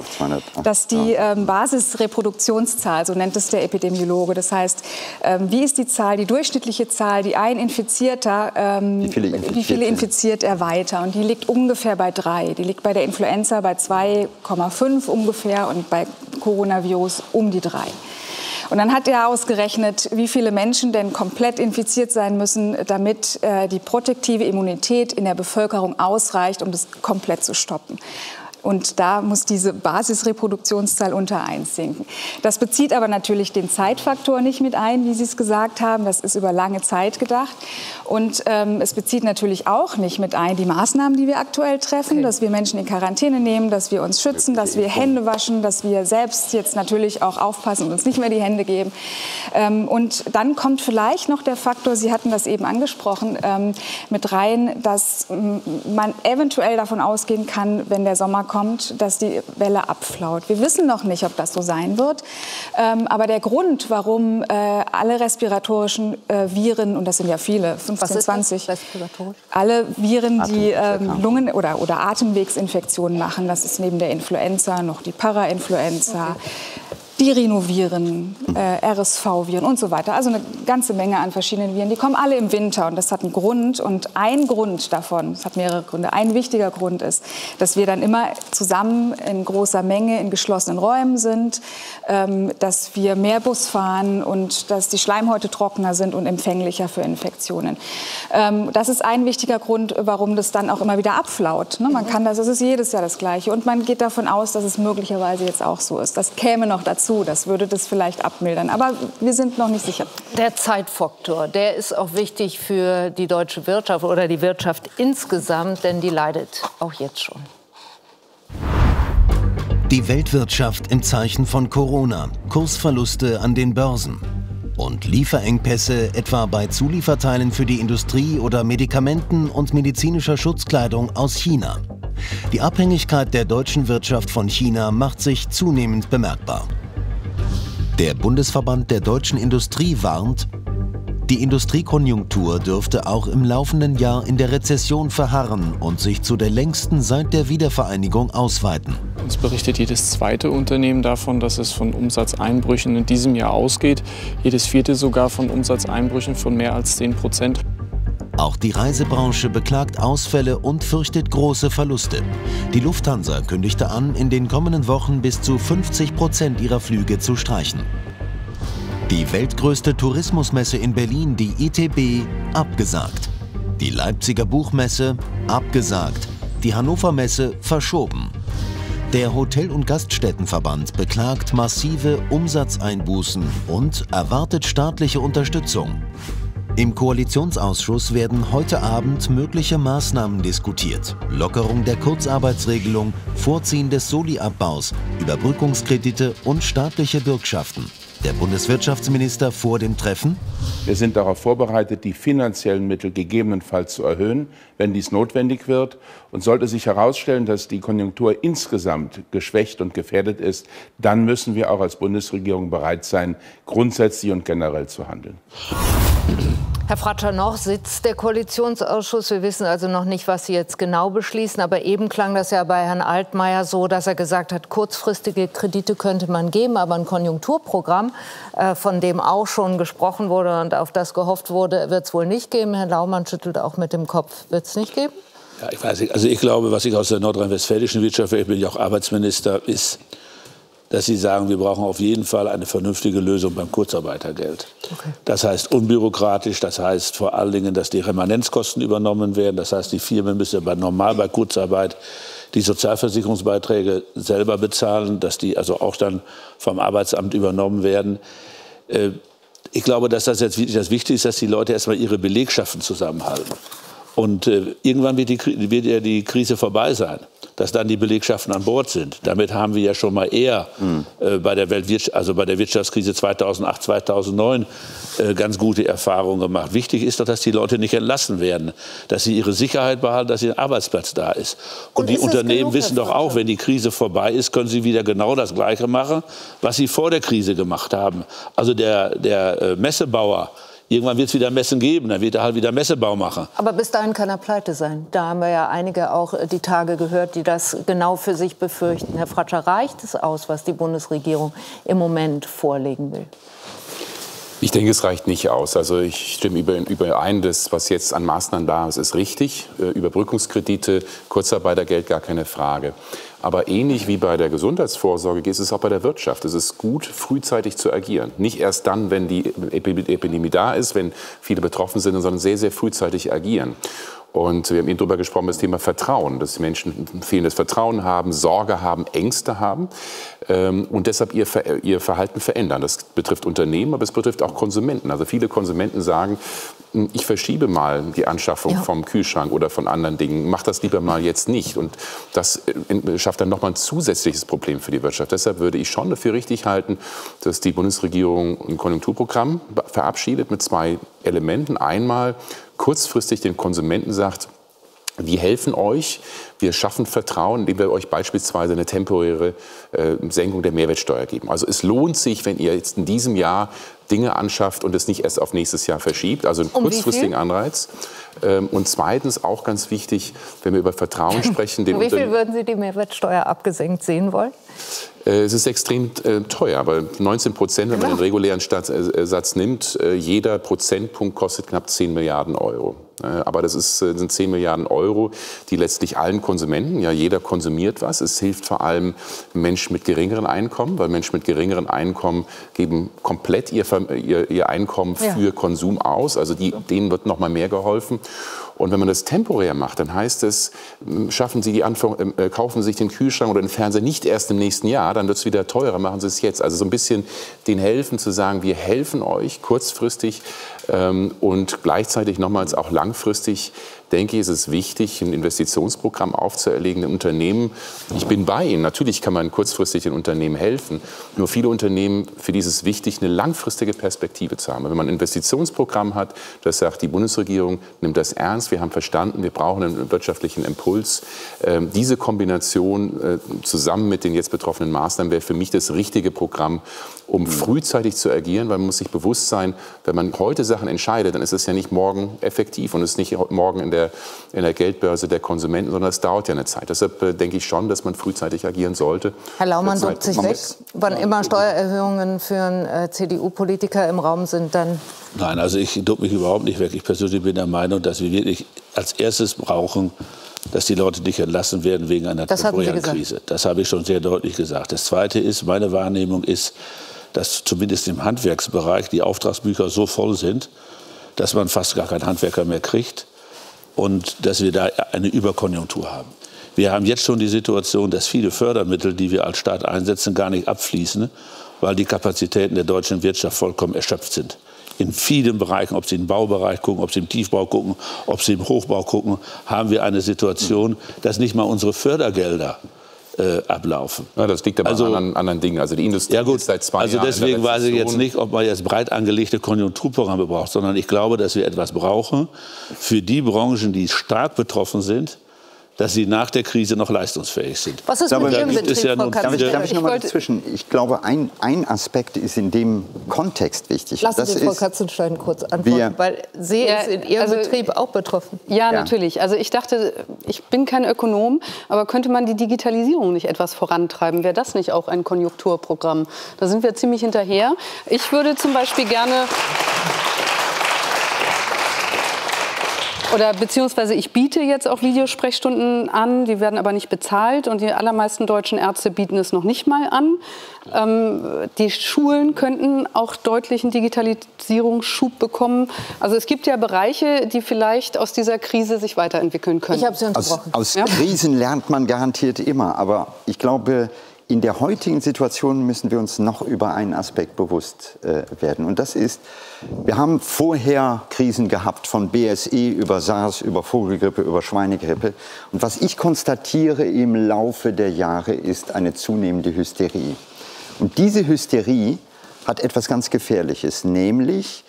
dass die ähm, Basisreproduktionszahl, so nennt es der Epidemiologe, das heißt, ähm, wie ist die Zahl, die durchschnittliche Zahl, die ein Infizierter, ähm, wie viele infiziert, wie viele infiziert er weiter? Und die liegt ungefähr bei drei. Die liegt bei der Influenza bei zwei Komma fünf ungefähr und bei Coronavirus um die drei. Und dann hat er ausgerechnet, wie viele Menschen denn komplett infiziert sein müssen, damit äh, die protektive Immunität in der Bevölkerung ausreicht, um das komplett zu stoppen. Und da muss diese Basisreproduktionszahl unter eins sinken. Das bezieht aber natürlich den Zeitfaktor nicht mit ein, wie Sie es gesagt haben. Das ist über lange Zeit gedacht. Und ähm, es bezieht natürlich auch nicht mit ein die Maßnahmen, die wir aktuell treffen, okay. dass wir Menschen in Quarantäne nehmen, dass wir uns schützen, dass wir Hände waschen, dass wir selbst jetzt natürlich auch aufpassen und uns nicht mehr die Hände geben. Ähm, und dann kommt vielleicht noch der Faktor, Sie hatten das eben angesprochen, ähm, mit rein, dass ähm, man eventuell davon ausgehen kann, wenn der Sommer kommt, Kommt, dass die Welle abflaut. Wir wissen noch nicht, ob das so sein wird. Ähm, aber der Grund, warum äh, alle respiratorischen äh, Viren, und das sind ja viele, fünfzehn, zwanzig, alle Viren, die ähm, Lungen- oder, oder Atemwegsinfektionen machen, das ist neben der Influenza noch die Parainfluenza, okay. Dirinoviren, äh, R S V-Viren und so weiter. Also eine ganze Menge an verschiedenen Viren. Die kommen alle im Winter und das hat einen Grund. Und ein Grund davon, es hat mehrere Gründe, ein wichtiger Grund ist, dass wir dann immer zusammen in großer Menge in geschlossenen Räumen sind, ähm, dass wir mehr Bus fahren und dass die Schleimhäute trockener sind und empfänglicher für Infektionen. Ähm, das ist ein wichtiger Grund, warum das dann auch immer wieder abflaut. Ne? Man kann das, das ist jedes Jahr das Gleiche. Und man geht davon aus, dass es möglicherweise jetzt auch so ist. Das käme noch dazu. Das würde das vielleicht abmildern. Aber wir sind noch nicht sicher. Der Zeitfaktor, der ist auch wichtig für die deutsche Wirtschaft oder die Wirtschaft insgesamt, denn die leidet auch jetzt schon. Die Weltwirtschaft im Zeichen von Corona, Kursverluste an den Börsen und Lieferengpässe etwa bei Zulieferteilen für die Industrie oder Medikamenten und medizinischer Schutzkleidung aus China. Die Abhängigkeit der deutschen Wirtschaft von China macht sich zunehmend bemerkbar. Der Bundesverband der deutschen Industrie warnt, die Industriekonjunktur dürfte auch im laufenden Jahr in der Rezession verharren und sich zu der längsten seit der Wiedervereinigung ausweiten. Uns berichtet jedes zweite Unternehmen davon, dass es von Umsatzeinbrüchen in diesem Jahr ausgeht, jedes vierte sogar von Umsatzeinbrüchen von mehr als zehn Prozent. Auch die Reisebranche beklagt Ausfälle und fürchtet große Verluste. Die Lufthansa kündigte an, in den kommenden Wochen bis zu fünfzig Prozent ihrer Flüge zu streichen. Die weltgrößte Tourismusmesse in Berlin, die I T B, abgesagt. Die Leipziger Buchmesse, abgesagt. Die Hannover Messe, verschoben. Der Hotel- und Gaststättenverband beklagt massive Umsatzeinbußen und erwartet staatliche Unterstützung. Im Koalitionsausschuss werden heute Abend mögliche Maßnahmen diskutiert. Lockerung der Kurzarbeitsregelung, Vorziehen des Soli-Abbaus, Überbrückungskredite und staatliche Bürgschaften. Der Bundeswirtschaftsminister vor dem Treffen? Wir sind darauf vorbereitet, die finanziellen Mittel gegebenenfalls zu erhöhen, wenn dies notwendig wird. Und sollte sich herausstellen, dass die Konjunktur insgesamt geschwächt und gefährdet ist, dann müssen wir auch als Bundesregierung bereit sein, grundsätzlich und generell zu handeln. Herr Fratzscher, noch sitzt der Koalitionsausschuss. Wir wissen also noch nicht, was Sie jetzt genau beschließen. Aber eben klang das ja bei Herrn Altmaier so, dass er gesagt hat, kurzfristige Kredite könnte man geben. Aber ein Konjunkturprogramm, von dem auch schon gesprochen wurde und auf das gehofft wurde, wird es wohl nicht geben. Herr Laumann schüttelt auch mit dem Kopf. Wird es nicht geben? Ja, ich weiß nicht. Also ich glaube, was ich aus der nordrhein-westfälischen Wirtschaft, ich bin ja auch Arbeitsminister, ist, dass sie sagen, wir brauchen auf jeden Fall eine vernünftige Lösung beim Kurzarbeitergeld. Okay. Das heißt unbürokratisch, das heißt vor allen Dingen, dass die Remanenzkosten übernommen werden. Das heißt, die Firmen müssen bei, normal bei Kurzarbeit die Sozialversicherungsbeiträge selber bezahlen, dass die also auch dann vom Arbeitsamt übernommen werden. Ich glaube, dass das jetzt das Wichtige ist, dass die Leute erstmal ihre Belegschaften zusammenhalten. Und äh, irgendwann wird, die, wird ja die Krise vorbei sein, dass dann die Belegschaften an Bord sind. Damit haben wir ja schon mal eher mhm. äh, bei, der Weltwirtschaft, also bei der Wirtschaftskrise zweitausendacht, zweitausendneun äh, ganz gute Erfahrungen gemacht. Wichtig ist doch, dass die Leute nicht entlassen werden, dass sie ihre Sicherheit behalten, dass ihr Arbeitsplatz da ist. Und, Und die ist Unternehmen genug, wissen doch auch, wenn die Krise vorbei ist, können sie wieder genau das Gleiche machen, was sie vor der Krise gemacht haben. Also der, der äh, Messebauer, irgendwann wird es wieder Messen geben, dann wird er halt wieder Messebau machen. Aber bis dahin kann er pleite sein. Da haben wir ja einige auch die Tage gehört, die das genau für sich befürchten. Herr Fratzscher, reicht es aus, was die Bundesregierung im Moment vorlegen will? Ich denke, es reicht nicht aus. Also ich stimme überein, dass was jetzt an Maßnahmen da ist, ist richtig. Überbrückungskredite, Kurzarbeitergeld, gar keine Frage. Aber ähnlich wie bei der Gesundheitsvorsorge ist es auch bei der Wirtschaft. Es ist gut, frühzeitig zu agieren. Nicht erst dann, wenn die Epidemie da ist, wenn viele betroffen sind, sondern sehr, sehr frühzeitig agieren. Und wir haben eben darüber gesprochen, das Thema Vertrauen, dass die Menschen fehlendes Vertrauen haben, Sorge haben, Ängste haben ähm, und deshalb ihr, ihr Verhalten verändern. Das betrifft Unternehmen, aber es betrifft auch Konsumenten. Also viele Konsumenten sagen, ich verschiebe mal die Anschaffung ja. vom Kühlschrank oder von anderen Dingen, mach das lieber mal jetzt nicht. Und das schafft dann nochmal ein zusätzliches Problem für die Wirtschaft. Deshalb würde ich schon dafür richtig halten, dass die Bundesregierung ein Konjunkturprogramm verabschiedet mit zwei Elementen. Einmal kurzfristig den Konsumenten sagt, wir helfen euch, wir schaffen Vertrauen, indem wir euch beispielsweise eine temporäre äh, Senkung der Mehrwertsteuer geben. Also es lohnt sich, wenn ihr jetzt in diesem Jahr Dinge anschafft und es nicht erst auf nächstes Jahr verschiebt. Also einen um kurzfristigen Anreiz. Ähm, und zweitens, auch ganz wichtig, wenn wir über Vertrauen sprechen. Den um wie viel würden Sie die Mehrwertsteuer abgesenkt sehen wollen? Es ist extrem teuer, aber neunzehn Prozent, wenn man den regulären Staatssatz nimmt, jeder Prozentpunkt kostet knapp zehn Milliarden Euro. Aber das ist, sind zehn Milliarden Euro, die letztlich allen Konsumenten, ja jeder konsumiert was. Es hilft vor allem Menschen mit geringeren Einkommen, weil Menschen mit geringeren Einkommen geben komplett ihr, ihr, ihr Einkommen für ja. Konsum aus. Also die, denen wird noch mal mehr geholfen. Und wenn man das temporär macht, dann heißt es, schaffen Sie die Anf äh, kaufen Sie sich den Kühlschrank oder den Fernseher nicht erst im nächsten Jahr, dann wird es wieder teurer, machen Sie es jetzt. Also so ein bisschen denen helfen zu sagen, wir helfen euch kurzfristig ähm, und gleichzeitig nochmals auch langfristig. Langfristig, denke ich, ist es wichtig, ein Investitionsprogramm aufzuerlegen, den Unternehmen. Ich bin bei Ihnen. Natürlich kann man kurzfristig den Unternehmen helfen. Nur viele Unternehmen, für die ist es wichtig, eine langfristige Perspektive zu haben. Wenn man ein Investitionsprogramm hat, das sagt, die Bundesregierung nimmt das ernst, wir haben verstanden, wir brauchen einen wirtschaftlichen Impuls. Ähm, diese Kombination äh, zusammen mit den jetzt betroffenen Maßnahmen wäre für mich das richtige Programm, um frühzeitig zu agieren, weil man muss sich bewusst sein, wenn man heute Sachen entscheidet, dann ist es ja nicht morgen effektiv und es ist nicht morgen in der, in der Geldbörse der Konsumenten, sondern es dauert ja eine Zeit. Deshalb äh, denke ich schon, dass man frühzeitig agieren sollte. Herr Laumann duckt sich weg, wann immer Steuererhöhungen für einen äh, C D U-Politiker im Raum sind, dann... Nein, also ich duck mich überhaupt nicht weg. Ich persönlich bin der Meinung, dass wir wirklich als erstes brauchen, dass die Leute nicht entlassen werden wegen einer temporären Krise. Das habe ich schon sehr deutlich gesagt. Das Zweite ist, meine Wahrnehmung ist, dass zumindest im Handwerksbereich die Auftragsbücher so voll sind, dass man fast gar keinen Handwerker mehr kriegt und dass wir da eine Überkonjunktur haben. Wir haben jetzt schon die Situation, dass viele Fördermittel, die wir als Staat einsetzen, gar nicht abfließen, weil die Kapazitäten der deutschen Wirtschaft vollkommen erschöpft sind. In vielen Bereichen, ob Sie im Baubereich gucken, ob Sie im Tiefbau gucken, ob Sie im Hochbau gucken, haben wir eine Situation, dass nicht mal unsere Fördergelder Äh, ablaufen. Ja, das liegt aber also, an anderen, anderen Dingen. Also die Industrie ja gut, ist seit zwei also Jahren. Also deswegen weiß ich jetzt nicht, ob man jetzt breit angelegte Konjunkturprogramme braucht, sondern ich glaube, dass wir etwas brauchen für die Branchen, die stark betroffen sind, dass sie nach der Krise noch leistungsfähig sind. Was ist mit Ihrem Betrieb, ja Frau Katzenstein? Darf ich noch mal dazwischen? Ich glaube, ein, ein Aspekt ist in dem Kontext wichtig. Lassen Sie Frau Katzenstein kurz antworten, weil sie ja, ist in Ihrem also, Betrieb auch betroffen. Ja, ja, natürlich. Also ich dachte, ich bin kein Ökonom, aber könnte man die Digitalisierung nicht etwas vorantreiben? Wäre das nicht auch ein Konjunkturprogramm? Da sind wir ziemlich hinterher. Ich würde zum Beispiel gerne... Oder beziehungsweise ich biete jetzt auch Videosprechstunden an, die werden aber nicht bezahlt und die allermeisten deutschen Ärzte bieten es noch nicht mal an. Ähm, die Schulen könnten auch deutlichen Digitalisierungsschub bekommen. Also es gibt ja Bereiche, die vielleicht aus dieser Krise sich weiterentwickeln können. Ich habe Sie unterbrochen. Aus, aus ja? Krisen lernt man garantiert immer, aber ich glaube, in der heutigen Situation müssen wir uns noch über einen Aspekt bewusst äh, werden. Und das ist, wir haben vorher Krisen gehabt, von B S E über SARS, über Vogelgrippe, über Schweinegrippe. Und was ich konstatiere im Laufe der Jahre, ist eine zunehmende Hysterie. Und diese Hysterie hat etwas ganz Gefährliches, nämlich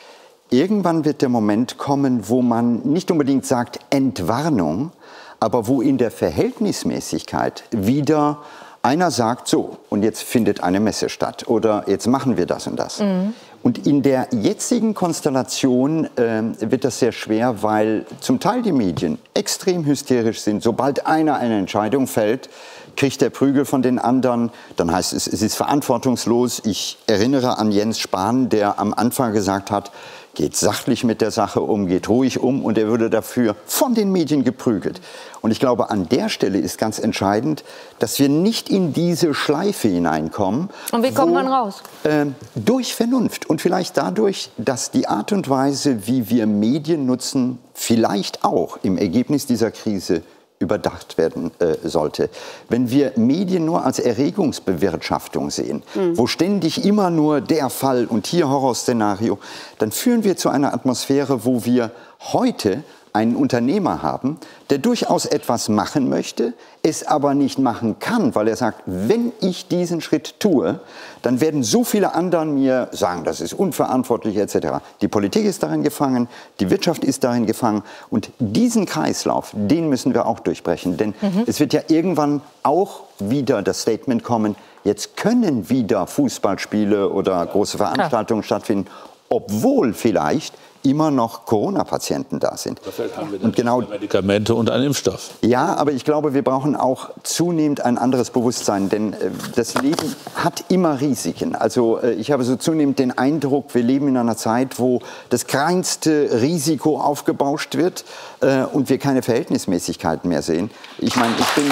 irgendwann wird der Moment kommen, wo man nicht unbedingt sagt Entwarnung, aber wo in der Verhältnismäßigkeit wieder einer sagt so, und jetzt findet eine Messe statt oder jetzt machen wir das und das. Mhm. Und in der jetzigen Konstellation äh, wird das sehr schwer, weil zum Teil die Medien extrem hysterisch sind. Sobald einer eine Entscheidung fällt, kriegt der Prügel von den anderen. Dann heißt es, es ist verantwortungslos. Ich erinnere an Jens Spahn, der am Anfang gesagt hat, geht sachlich mit der Sache um, geht ruhig um. Und er würde dafür von den Medien geprügelt. Und ich glaube, an der Stelle ist ganz entscheidend, dass wir nicht in diese Schleife hineinkommen. Und wie kommt man raus? Äh, durch Vernunft und vielleicht dadurch, dass die Art und Weise, wie wir Medien nutzen, vielleicht auch im Ergebnis dieser Krise überdacht werden äh, sollte. Wenn wir Medien nur als Erregungsbewirtschaftung sehen, mhm. wo ständig immer nur der Fall und hier Horrorszenario, dann führen wir zu einer Atmosphäre, wo wir heute einen Unternehmer haben, der durchaus etwas machen möchte, es aber nicht machen kann, weil er sagt, wenn ich diesen Schritt tue, dann werden so viele andere mir sagen, das ist unverantwortlich et cetera. Die Politik ist darin gefangen, die Wirtschaft ist darin gefangen und diesen Kreislauf, den müssen wir auch durchbrechen, denn mhm. es wird ja irgendwann auch wieder das Statement kommen, jetzt können wieder Fußballspiele oder große Veranstaltungen Klar. stattfinden, obwohl vielleicht immer noch Corona-Patienten da sind. Vielleicht haben wir dann und genau, Medikamente und einen Impfstoff. Ja, aber ich glaube, wir brauchen auch zunehmend ein anderes Bewusstsein, denn äh, das Leben hat immer Risiken. Also äh, ich habe so zunehmend den Eindruck, wir leben in einer Zeit, wo das kleinste Risiko aufgebauscht wird äh, und wir keine Verhältnismäßigkeiten mehr sehen. Ich meine, ich bin...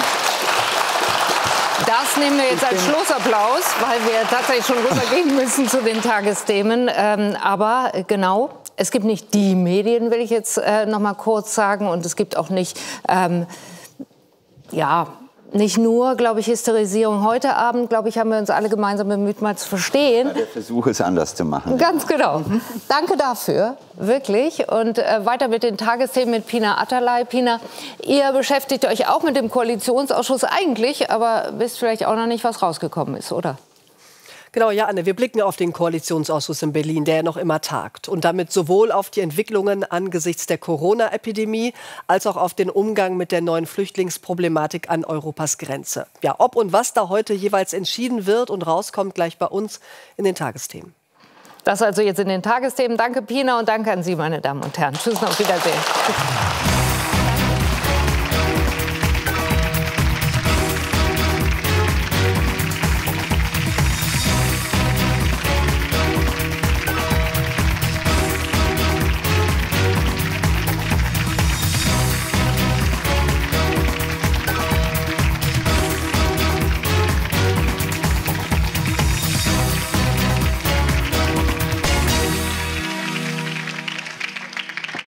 Das nehmen wir jetzt als Schlussapplaus, weil wir tatsächlich schon rübergehen müssen zu den Tagesthemen. Ähm, aber genau, es gibt nicht die Medien, will ich jetzt äh, noch mal kurz sagen. Und es gibt auch nicht, ähm, ja, nicht nur, glaube ich, Hysterisierung. Heute Abend, glaube ich, haben wir uns alle gemeinsam bemüht, mal zu verstehen. Ja, der Versuch, es anders zu machen. Ganz genau. Danke dafür, wirklich. Und äh, weiter mit den Tagesthemen mit Pina Atalay. Pina, ihr beschäftigt euch auch mit dem Koalitionsausschuss eigentlich, aber wisst vielleicht auch noch nicht, was rausgekommen ist, oder? Genau, ja, Anne, wir blicken auf den Koalitionsausschuss in Berlin, der ja noch immer tagt. Und damit sowohl auf die Entwicklungen angesichts der Corona-Epidemie als auch auf den Umgang mit der neuen Flüchtlingsproblematik an Europas Grenze. Ja, ob und was da heute jeweils entschieden wird und rauskommt, gleich bei uns in den Tagesthemen. Das also jetzt in den Tagesthemen. Danke, Pina, und danke an Sie, meine Damen und Herren. Tschüss und auf Wiedersehen.